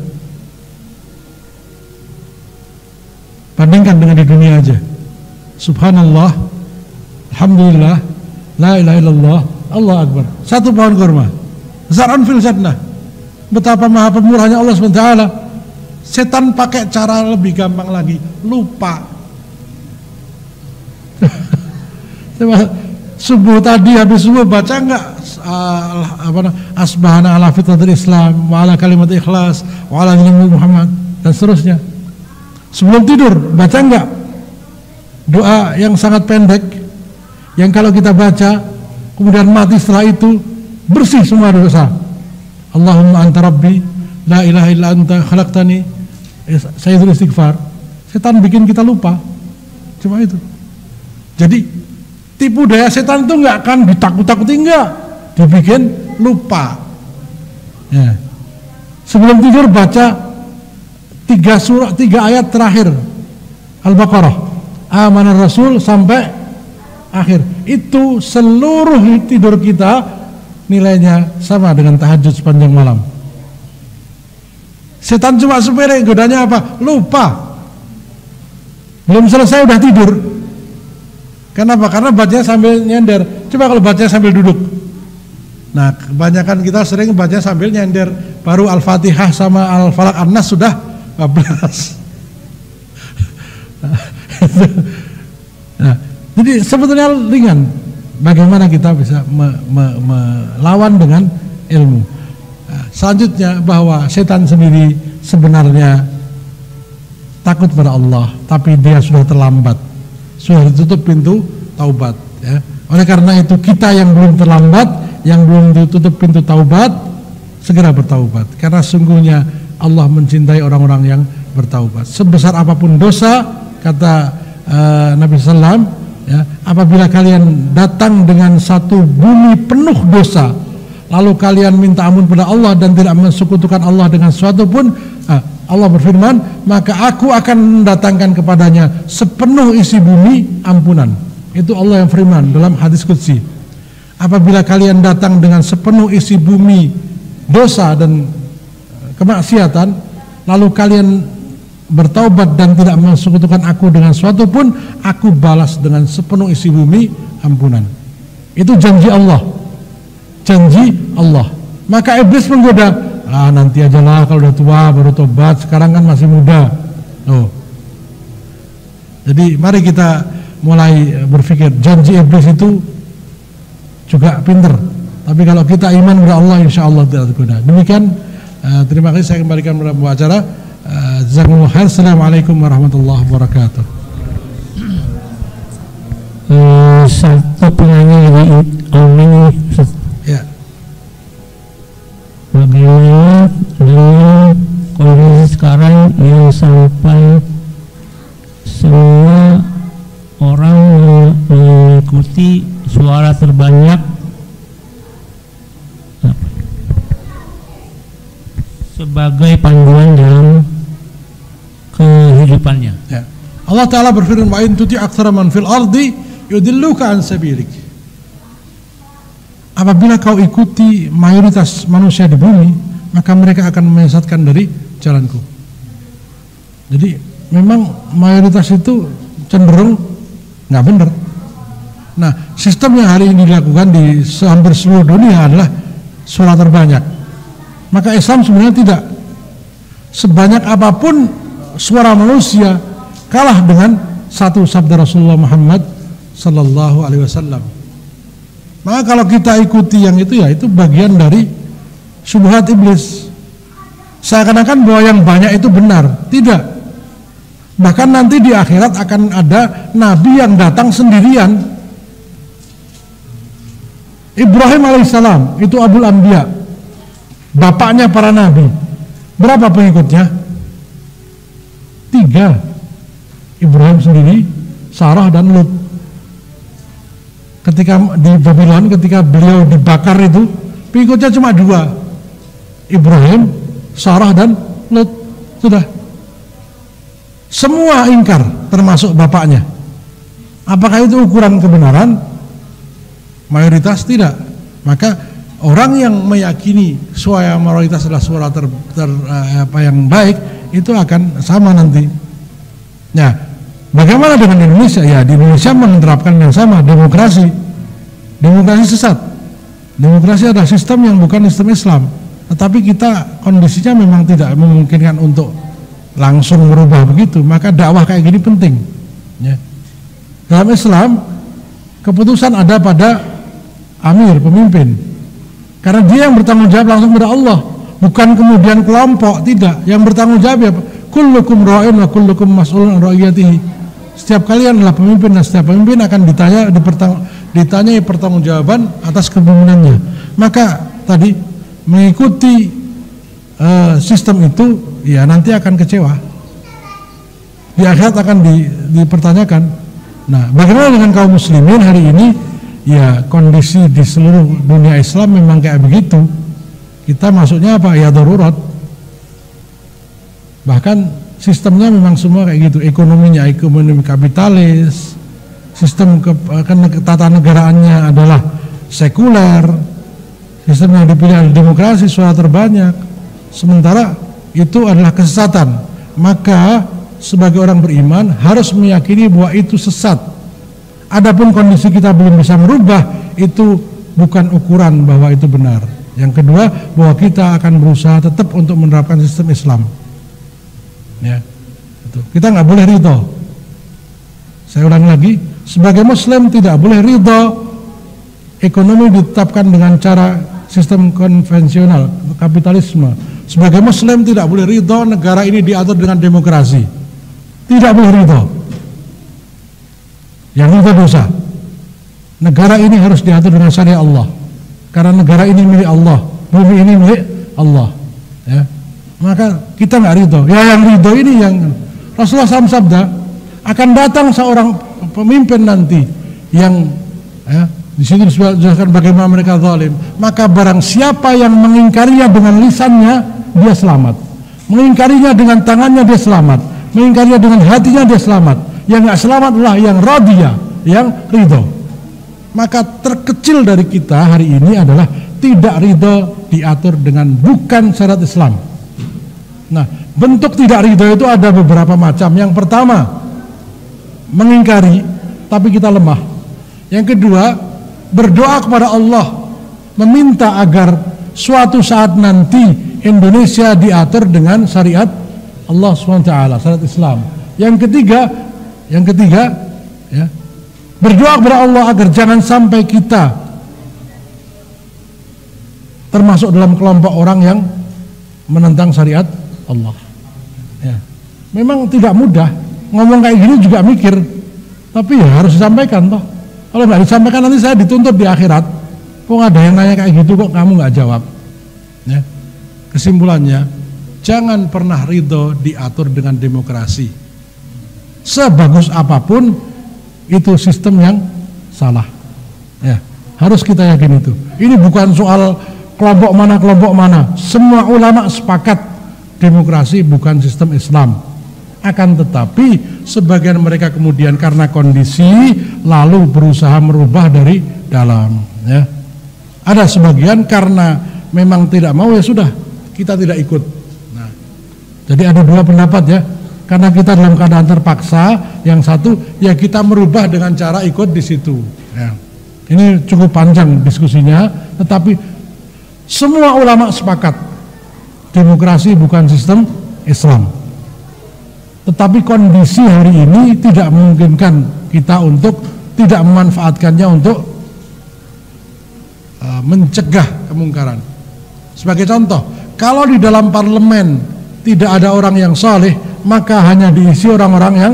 Bandingkan dengan di dunia aja. Subhanallah alhamdulillah la ilaha illallah Allah akbar, 1 pohon kurma. Zar'un fil jannah. Betapa maha pemurahnya Allah SWT. Setan pakai cara lebih gampang lagi, lupa. Subuh tadi, habis subuh baca enggak asbahana ala fitratil Islam wa ala kalimat ikhlas wa ala nabi Muhammad dan seterusnya. Sebelum tidur baca enggak doa yang sangat pendek, yang kalau kita baca kemudian mati setelah itu bersih semua dosa. Allahumma anta rabbi la ilaha illa anta khalaqtani. Saya itu istighfar. Setan bikin kita lupa, cuma itu. Jadi tipu daya setan itu nggak akan ditakut-takuti, enggak, dibikin lupa, ya. Sebelum tidur baca 3 ayat terakhir Al-Baqarah, amanar Rasul sampai akhir. Itu seluruh tidur kita nilainya sama dengan tahajud sepanjang malam. Setan cuma sepiring, godanya apa? Lupa. Belum selesai udah tidur. Kenapa? Karena bacanya sambil nyender. Coba kalau bacanya sambil duduk. Nah, kebanyakan kita sering bacanya sambil nyender. Baru Al-Fatihah sama Al-Falak An-Nas sudah 14. Nah, jadi sebetulnya ringan. Bagaimana kita bisa melawan dengan ilmu. Nah, selanjutnya bahwa setan sendiri sebenarnya takut pada Allah, tapi dia sudah terlambat, sudah ditutup pintu taubat. Ya. Oleh karena itu kita yang belum terlambat, yang belum ditutup pintu taubat, segera bertaubat. Karena sungguhnya Allah mencintai orang-orang yang bertaubat. Sebesar apapun dosa, kata Nabi Sallam, ya, apabila kalian datang dengan satu bumi penuh dosa, lalu kalian minta ampun pada Allah dan tidak mensekutukan Allah dengan sesuatu pun, Allah berfirman, maka aku akan mendatangkan kepadanya sepenuh isi bumi ampunan. Itu Allah yang firman dalam hadis qudsi. Apabila kalian datang dengan sepenuh isi bumi dosa dan kemaksiatan, lalu kalian bertaubat dan tidak mensekutukan aku dengan suatu pun, aku balas dengan sepenuh isi bumi ampunan. Itu janji Allah, janji Allah. Maka iblis menggoda, ah nanti aja lah kalau udah tua baru tobat, sekarang kan masih muda. Oh. Jadi mari kita mulai berpikir, janji iblis itu juga pinter, tapi kalau kita iman kepada Allah insya Allah tidak tergoda. Demikian, terima kasih, saya kembalikan kepada pembicara. Jazakumullah khair. Assalamualaikum warahmatullahi wabarakatuh. Satu penanya dari online. Ya. Bagaimana dengan kondisi sekarang yang sampai semua orang mengikuti suara terbanyak? Sebagai panduan dalam kehidupannya. Ya. Allah Ta'ala berfirman, wa in tuti aktsara man fil ardi yudilluka an sabilik. Apabila kau ikuti mayoritas manusia di bumi, maka mereka akan menyesatkan dari jalanku. Jadi memang mayoritas itu cenderung nggak benar. Nah, sistem yang hari ini dilakukan di hampir seluruh dunia adalah suara terbanyak. Maka Islam sebenarnya tidak, sebanyak apapun suara manusia kalah dengan satu sabda Rasulullah Muhammad Sallallahu Alaihi Wasallam. Maka kalau kita ikuti yang itu, ya itu bagian dari syubhat iblis. Seakan-akan bahwa yang banyak itu benar, tidak. Bahkan nanti di akhirat akan ada nabi yang datang sendirian. Ibrahim alaihissalam itu Abul Anbiya, bapaknya para nabi. Berapa pengikutnya? 3, Ibrahim sendiri, Sarah dan Lut. Ketika di Babylon, ketika beliau dibakar itu, pengikutnya cuma 2, Ibrahim, Sarah dan Lut. Sudah. Semua ingkar, termasuk bapaknya. Apakah itu ukuran kebenaran? Mayoritas tidak. Maka orang yang meyakini suara mayoritas adalah suara yang baik, itu akan sama nanti. Nah, bagaimana dengan Indonesia? Ya, di Indonesia menerapkan yang sama, demokrasi. Demokrasi sesat. Demokrasi adalah sistem yang bukan sistem Islam. Tetapi kita kondisinya memang tidak memungkinkan untuk langsung merubah begitu. Maka dakwah kayak gini penting. Ya. Dalam Islam, keputusan ada pada amir, pemimpin. Karena dia yang bertanggung jawab langsung kepada Allah. Bukan kemudian kelompok, tidak. Yang bertanggung jawab ya, kullukum ra'in wa kullukum mas'ulun an ra'iyatihi. Setiap kalian adalah pemimpin dan setiap pemimpin akan ditanyai pertanggungjawaban atas kepemimpinannya. Maka tadi mengikuti sistem itu, ya nanti akan kecewa. Di akhirat akan dipertanyakan. Nah, bagaimana dengan kaum muslimin hari ini? Ya kondisi di seluruh dunia Islam memang kayak begitu. Kita masuknya apa? Ya darurat. Bahkan sistemnya memang semua kayak gitu. Ekonominya, ekonomi kapitalis. Sistem tata negaraannya adalah sekuler. Sistem yang dipilih adalah demokrasi, suara terbanyak. Sementara itu adalah kesesatan, maka sebagai orang beriman harus meyakini bahwa itu sesat. Adapun kondisi kita belum bisa merubah, itu bukan ukuran bahwa itu benar. Yang kedua, bahwa kita akan berusaha tetap untuk menerapkan sistem Islam. Ya, itu. Kita nggak boleh ridho. Saya ulang lagi, sebagai Muslim tidak boleh ridho ekonomi ditetapkan dengan cara sistem konvensional kapitalisme. Sebagai Muslim tidak boleh ridho negara ini diatur dengan demokrasi. Tidak boleh ridho. Yang ridho dosa. Negara ini harus diatur dengan syariat Allah. Karena negara ini milik Allah, bumi ini milik Allah. Ya. Maka kita nggak ridho. Ya, yang ridho ini yang Rasulullah SAW sabda, akan datang seorang pemimpin nanti yang ya, di sini dijelaskan bagaimana mereka zalim. Maka barang siapa yang mengingkarinya dengan lisannya, dia selamat. Mengingkarinya dengan tangannya, dia selamat. Mengingkarinya dengan hatinya, dia selamat. Yang nggak selamat adalah yang radiyah, yang ridho. Maka terkecil dari kita hari ini adalah tidak ridho diatur dengan bukan syarat Islam. Nah, bentuk tidak ridho itu ada beberapa macam. Yang pertama, mengingkari tapi kita lemah. Yang kedua, berdoa kepada Allah meminta agar suatu saat nanti Indonesia diatur dengan syariat Allah SWT, syariat Islam. Yang ketiga ya, berdoa kepada Allah agar jangan sampai kita termasuk dalam kelompok orang yang menentang syariat Allah. Ya. Memang tidak mudah, ngomong kayak gini juga mikir, tapi ya harus disampaikan toh. Kalau nggak disampaikan nanti saya dituntut di akhirat. Kok ada yang nanya kayak gitu kok kamu nggak jawab? Ya. Kesimpulannya, jangan pernah ridho diatur dengan demokrasi. Sebagus apapun itu sistem yang salah. Ya. Harus kita yakin itu. Ini bukan soal kelompok mana. Semua ulama sepakat demokrasi bukan sistem Islam. Akan tetapi sebagian mereka kemudian karena kondisi lalu berusaha merubah dari dalam. Ya. Ada sebagian karena memang tidak mau, ya sudah kita tidak ikut. Nah, jadi ada dua pendapat ya. Karena kita dalam keadaan terpaksa, yang satu ya kita merubah dengan cara ikut di situ. Ya. Ini cukup panjang diskusinya, tetapi semua ulama sepakat demokrasi bukan sistem Islam. Tetapi kondisi hari ini tidak memungkinkan kita untuk tidak memanfaatkannya untuk mencegah kemungkaran. Sebagai contoh, kalau di dalam parlemen tidak ada orang yang saleh, maka hanya diisi orang-orang yang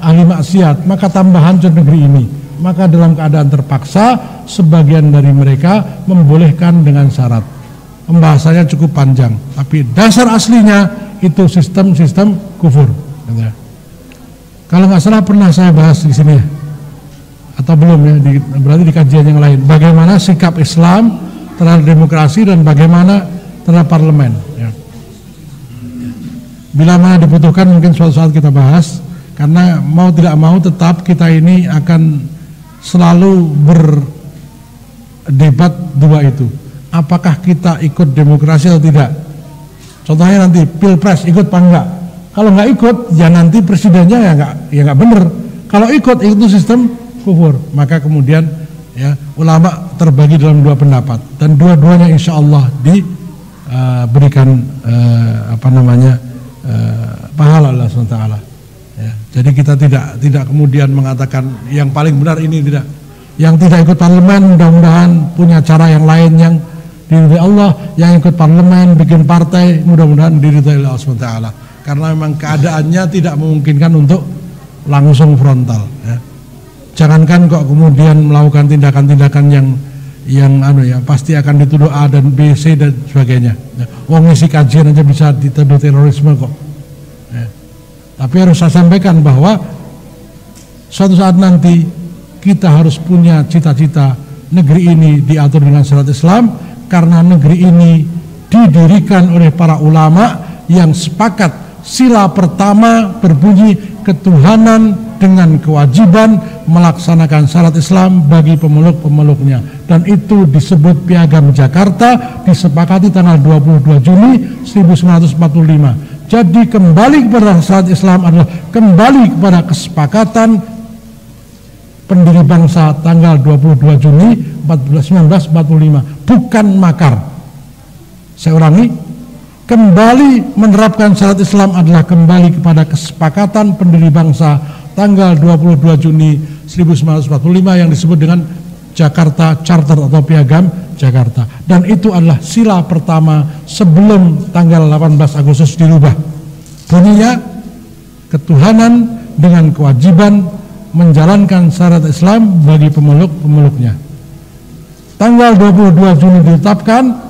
ahli maksiat, maka tambah hancur negeri ini. Maka dalam keadaan terpaksa, sebagian dari mereka membolehkan dengan syarat. Pembahasannya cukup panjang, tapi dasar aslinya itu sistem-sistem kufur. Ya. Kalau nggak salah pernah saya bahas di sini atau belum ya, berarti di kajian yang lain. Bagaimana sikap Islam terhadap demokrasi dan bagaimana terhadap parlemen. Ya. Bila mana dibutuhkan mungkin suatu saat kita bahas, karena mau tidak mau tetap kita ini akan selalu berdebat dua itu. Apakah kita ikut demokrasi atau tidak? Contohnya nanti pilpres ikut apa enggak? Kalau enggak ikut, ya nanti presidennya ya enggak bener. Kalau ikut, itu sistem kufur. Maka kemudian ya ulama terbagi dalam dua pendapat dan dua-duanya insya Allah diberikan pahala Allah SWT. Ya, jadi kita tidak kemudian mengatakan yang paling benar ini tidak. Yang tidak ikut parlemen mudah-mudahan punya cara yang lain yang diridhai Allah, yang ikut parlemen bikin partai mudah-mudahan diridhai Allah SWT, karena memang keadaannya tidak memungkinkan untuk langsung frontal ya. Jangankan kok kemudian melakukan tindakan-tindakan yang pasti akan dituduh A dan B, C dan sebagainya ya. Wong ngisi kajian aja bisa dituduh terorisme kok ya. Tapi harus saya sampaikan bahwa suatu saat nanti kita harus punya cita-cita negeri ini diatur dengan syariat Islam, karena negeri ini didirikan oleh para ulama yang sepakat. Sila pertama berbunyi ketuhanan dengan kewajiban melaksanakan syarat Islam bagi pemeluk-pemeluknya. dan itu disebut Piagam Jakarta, disepakati tanggal 22 Juni 1945. Jadi kembali kepada syariat Islam adalah kembali kepada kesepakatan pendiri bangsa tanggal 22 Juni 1945, bukan makar. Saya ulangi, kembali menerapkan syariat Islam adalah kembali kepada kesepakatan pendiri bangsa tanggal 22 Juni 1945 yang disebut dengan Jakarta Charter atau Piagam Jakarta, dan itu adalah sila pertama sebelum tanggal 18 Agustus dirubah. Bunyinya, ketuhanan dengan kewajiban menjalankan syariat Islam bagi pemeluk-pemeluknya. Tanggal 22 Juni ditetapkan,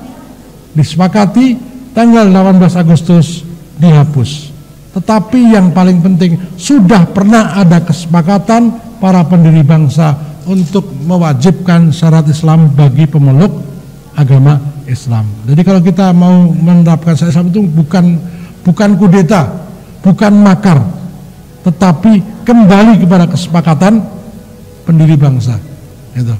disepakati, tanggal 18 Agustus dihapus. Tetapi yang paling penting, sudah pernah ada kesepakatan para pendiri bangsa untuk mewajibkan syarat Islam bagi pemeluk agama Islam. Jadi kalau kita mau menerapkan syarat Islam itu bukan kudeta, bukan makar, tetapi kembali kepada kesepakatan pendiri bangsa. Gitu.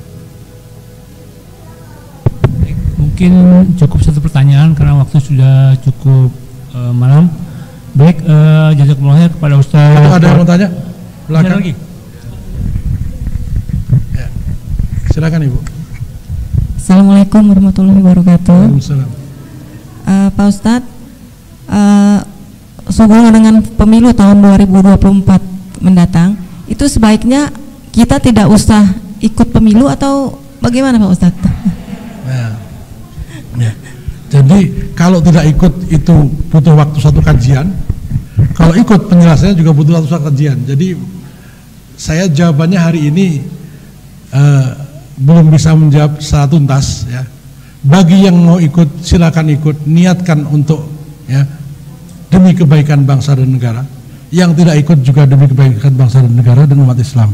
Mungkin cukup satu pertanyaan karena waktu sudah cukup malam. Baik, jazakumullah khair kepada Ustaz. Ada yang mau tanya? Silakan. Ya. Silakan Ibu. Assalamualaikum warahmatullahi wabarakatuh. Pak Ustaz, sehubungan dengan pemilu tahun 2024 mendatang, itu sebaiknya kita tidak usah ikut pemilu atau bagaimana Pak Ustaz? Nah, ya. Jadi kalau tidak ikut itu butuh waktu satu kajian. Kalau ikut penjelasannya juga butuh waktu kajian. Jadi saya jawabannya hari ini belum bisa menjawab secara tuntas. Ya. Bagi yang mau ikut silakan ikut, niatkan untuk ya, demi kebaikan bangsa dan negara. Yang tidak ikut juga demi kebaikan bangsa dan negara dan umat Islam.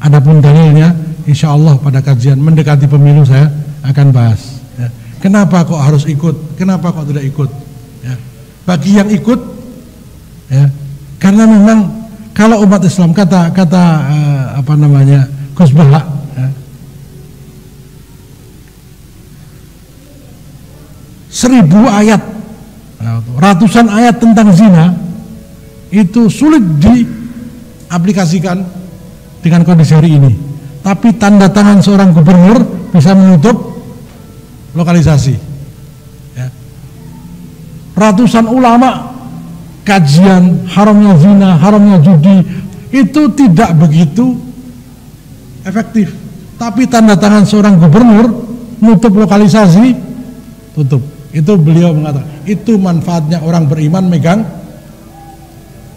Adapun dalilnya, insya Allah pada kajian mendekati pemilu saya akan bahas. Ya. Kenapa kok harus ikut? Kenapa kok tidak ikut? Ya. Bagi yang ikut, ya, karena memang kalau umat Islam kata apa namanya Gus Baha, ya, seribu ayat, ratusan ayat tentang zina itu sulit diaplikasikan dengan kondisi hari ini. Tapi tanda tangan seorang gubernur bisa menutup lokalisasi. Ya. Ratusan ulama kajian haramnya zina, haramnya judi itu tidak begitu efektif. Tapi tanda tangan seorang gubernur nutup lokalisasi, tutup. Itu beliau mengatakan, itu manfaatnya orang beriman megang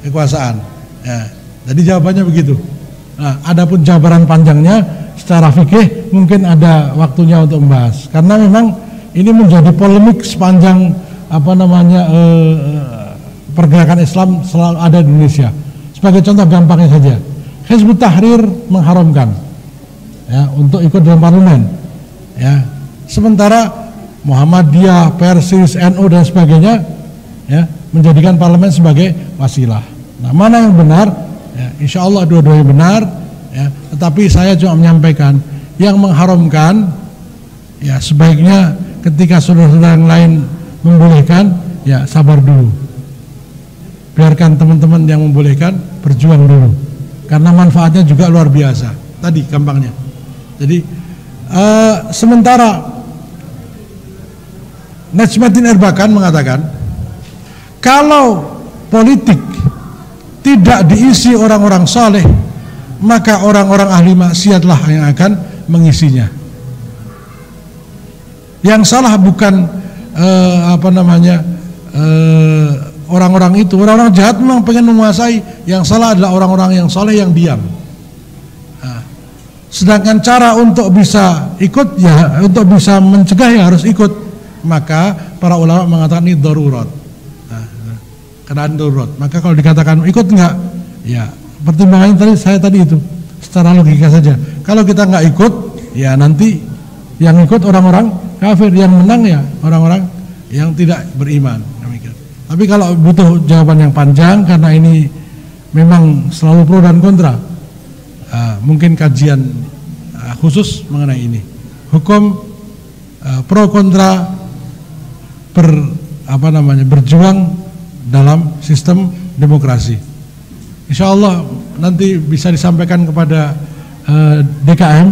kekuasaan. Ya, jadi jawabannya begitu. Nah, adapun jabaran panjangnya secara fikih mungkin ada waktunya untuk membahas. Karena memang ini menjadi polemik sepanjang apa namanya pergerakan Islam selalu ada di Indonesia. Sebagai contoh gampangnya saja, Hizbut Tahrir mengharamkan ya, untuk ikut dalam parlemen ya. Sementara Muhammadiyah, Persis, NU dan sebagainya ya, menjadikan parlemen sebagai wasilah. Nah, mana yang benar? Ya, insya Allah dua-duanya benar ya. Tetapi saya cuma menyampaikan yang mengharamkan ya, sebaiknya ketika saudara-saudara yang lain membolehkan ya, sabar dulu, biarkan teman-teman yang membolehkan berjuang dulu, karena manfaatnya juga luar biasa. Tadi gampangnya. Jadi sementara Najmaddin Erbakan mengatakan kalau politik tidak diisi orang-orang saleh, maka orang-orang ahli maksiatlah yang akan mengisinya. Yang salah bukan apa namanya orang-orang itu, orang-orang jahat memang pengen menguasai. Yang salah adalah orang-orang yang soleh yang diam. Nah, sedangkan cara untuk bisa ikut ya, untuk bisa mencegah ya harus ikut. Maka para ulama mengatakan ini darurat. Nah, keadaan darurat. Maka kalau dikatakan ikut enggak, ya pertimbangannya tadi saya tadi itu secara logika saja. Kalau kita enggak ikut, ya nanti yang ikut orang-orang kafir, yang menang ya orang-orang yang tidak beriman. Tapi kalau butuh jawaban yang panjang karena ini memang selalu pro dan kontra, mungkin kajian khusus mengenai ini. hukum pro kontra berjuang dalam sistem demokrasi. Insya Allah nanti bisa disampaikan kepada DKM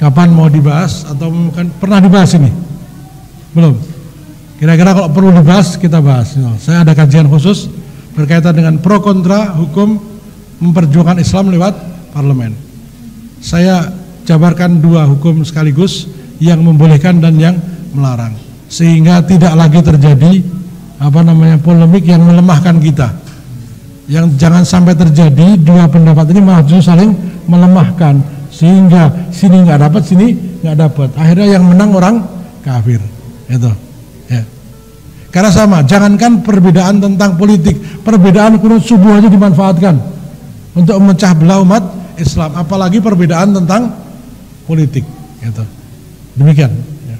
kapan mau dibahas atau bukan pernah dibahas ini? Belum. Kira-kira kalau perlu dibahas kita bahas. Saya ada kajian khusus berkaitan dengan pro kontra hukum memperjuangkan Islam lewat parlemen. Saya jabarkan dua hukum sekaligus, yang membolehkan dan yang melarang, sehingga tidak lagi terjadi polemik yang melemahkan kita. Yang jangan sampai terjadi dua pendapat ini malah justru saling melemahkan, sehingga sini nggak dapat, sini nggak dapat, akhirnya yang menang orang kafir. Itu ya. Karena sama, jangankan perbedaan tentang politik, perbedaan kurun subuh aja dimanfaatkan untuk memecah belah umat Islam, apalagi perbedaan tentang politik. Gitu. Demikian. Ya.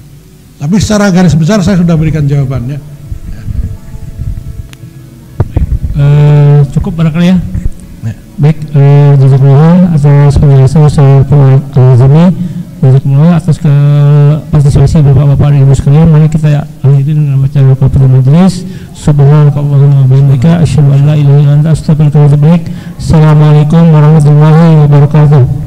Tapi secara garis besar saya sudah berikan jawabannya. Ya. Cukup barangkali ya. Ya. Baik, jazakumullah atas penjelasan Ustaz Al-Azami, jazakumullah atas partisipasi Bapak-bapak dan Ibu sekalian. Mari kita akhiri dengan baca kafatul majelis. Subhanakallahumma wa bihamdika asyhadu an la ilaha illa anta astaghfiruka wa atubu ilaik. Assalamualaikum warahmatullahi wabarakatuh.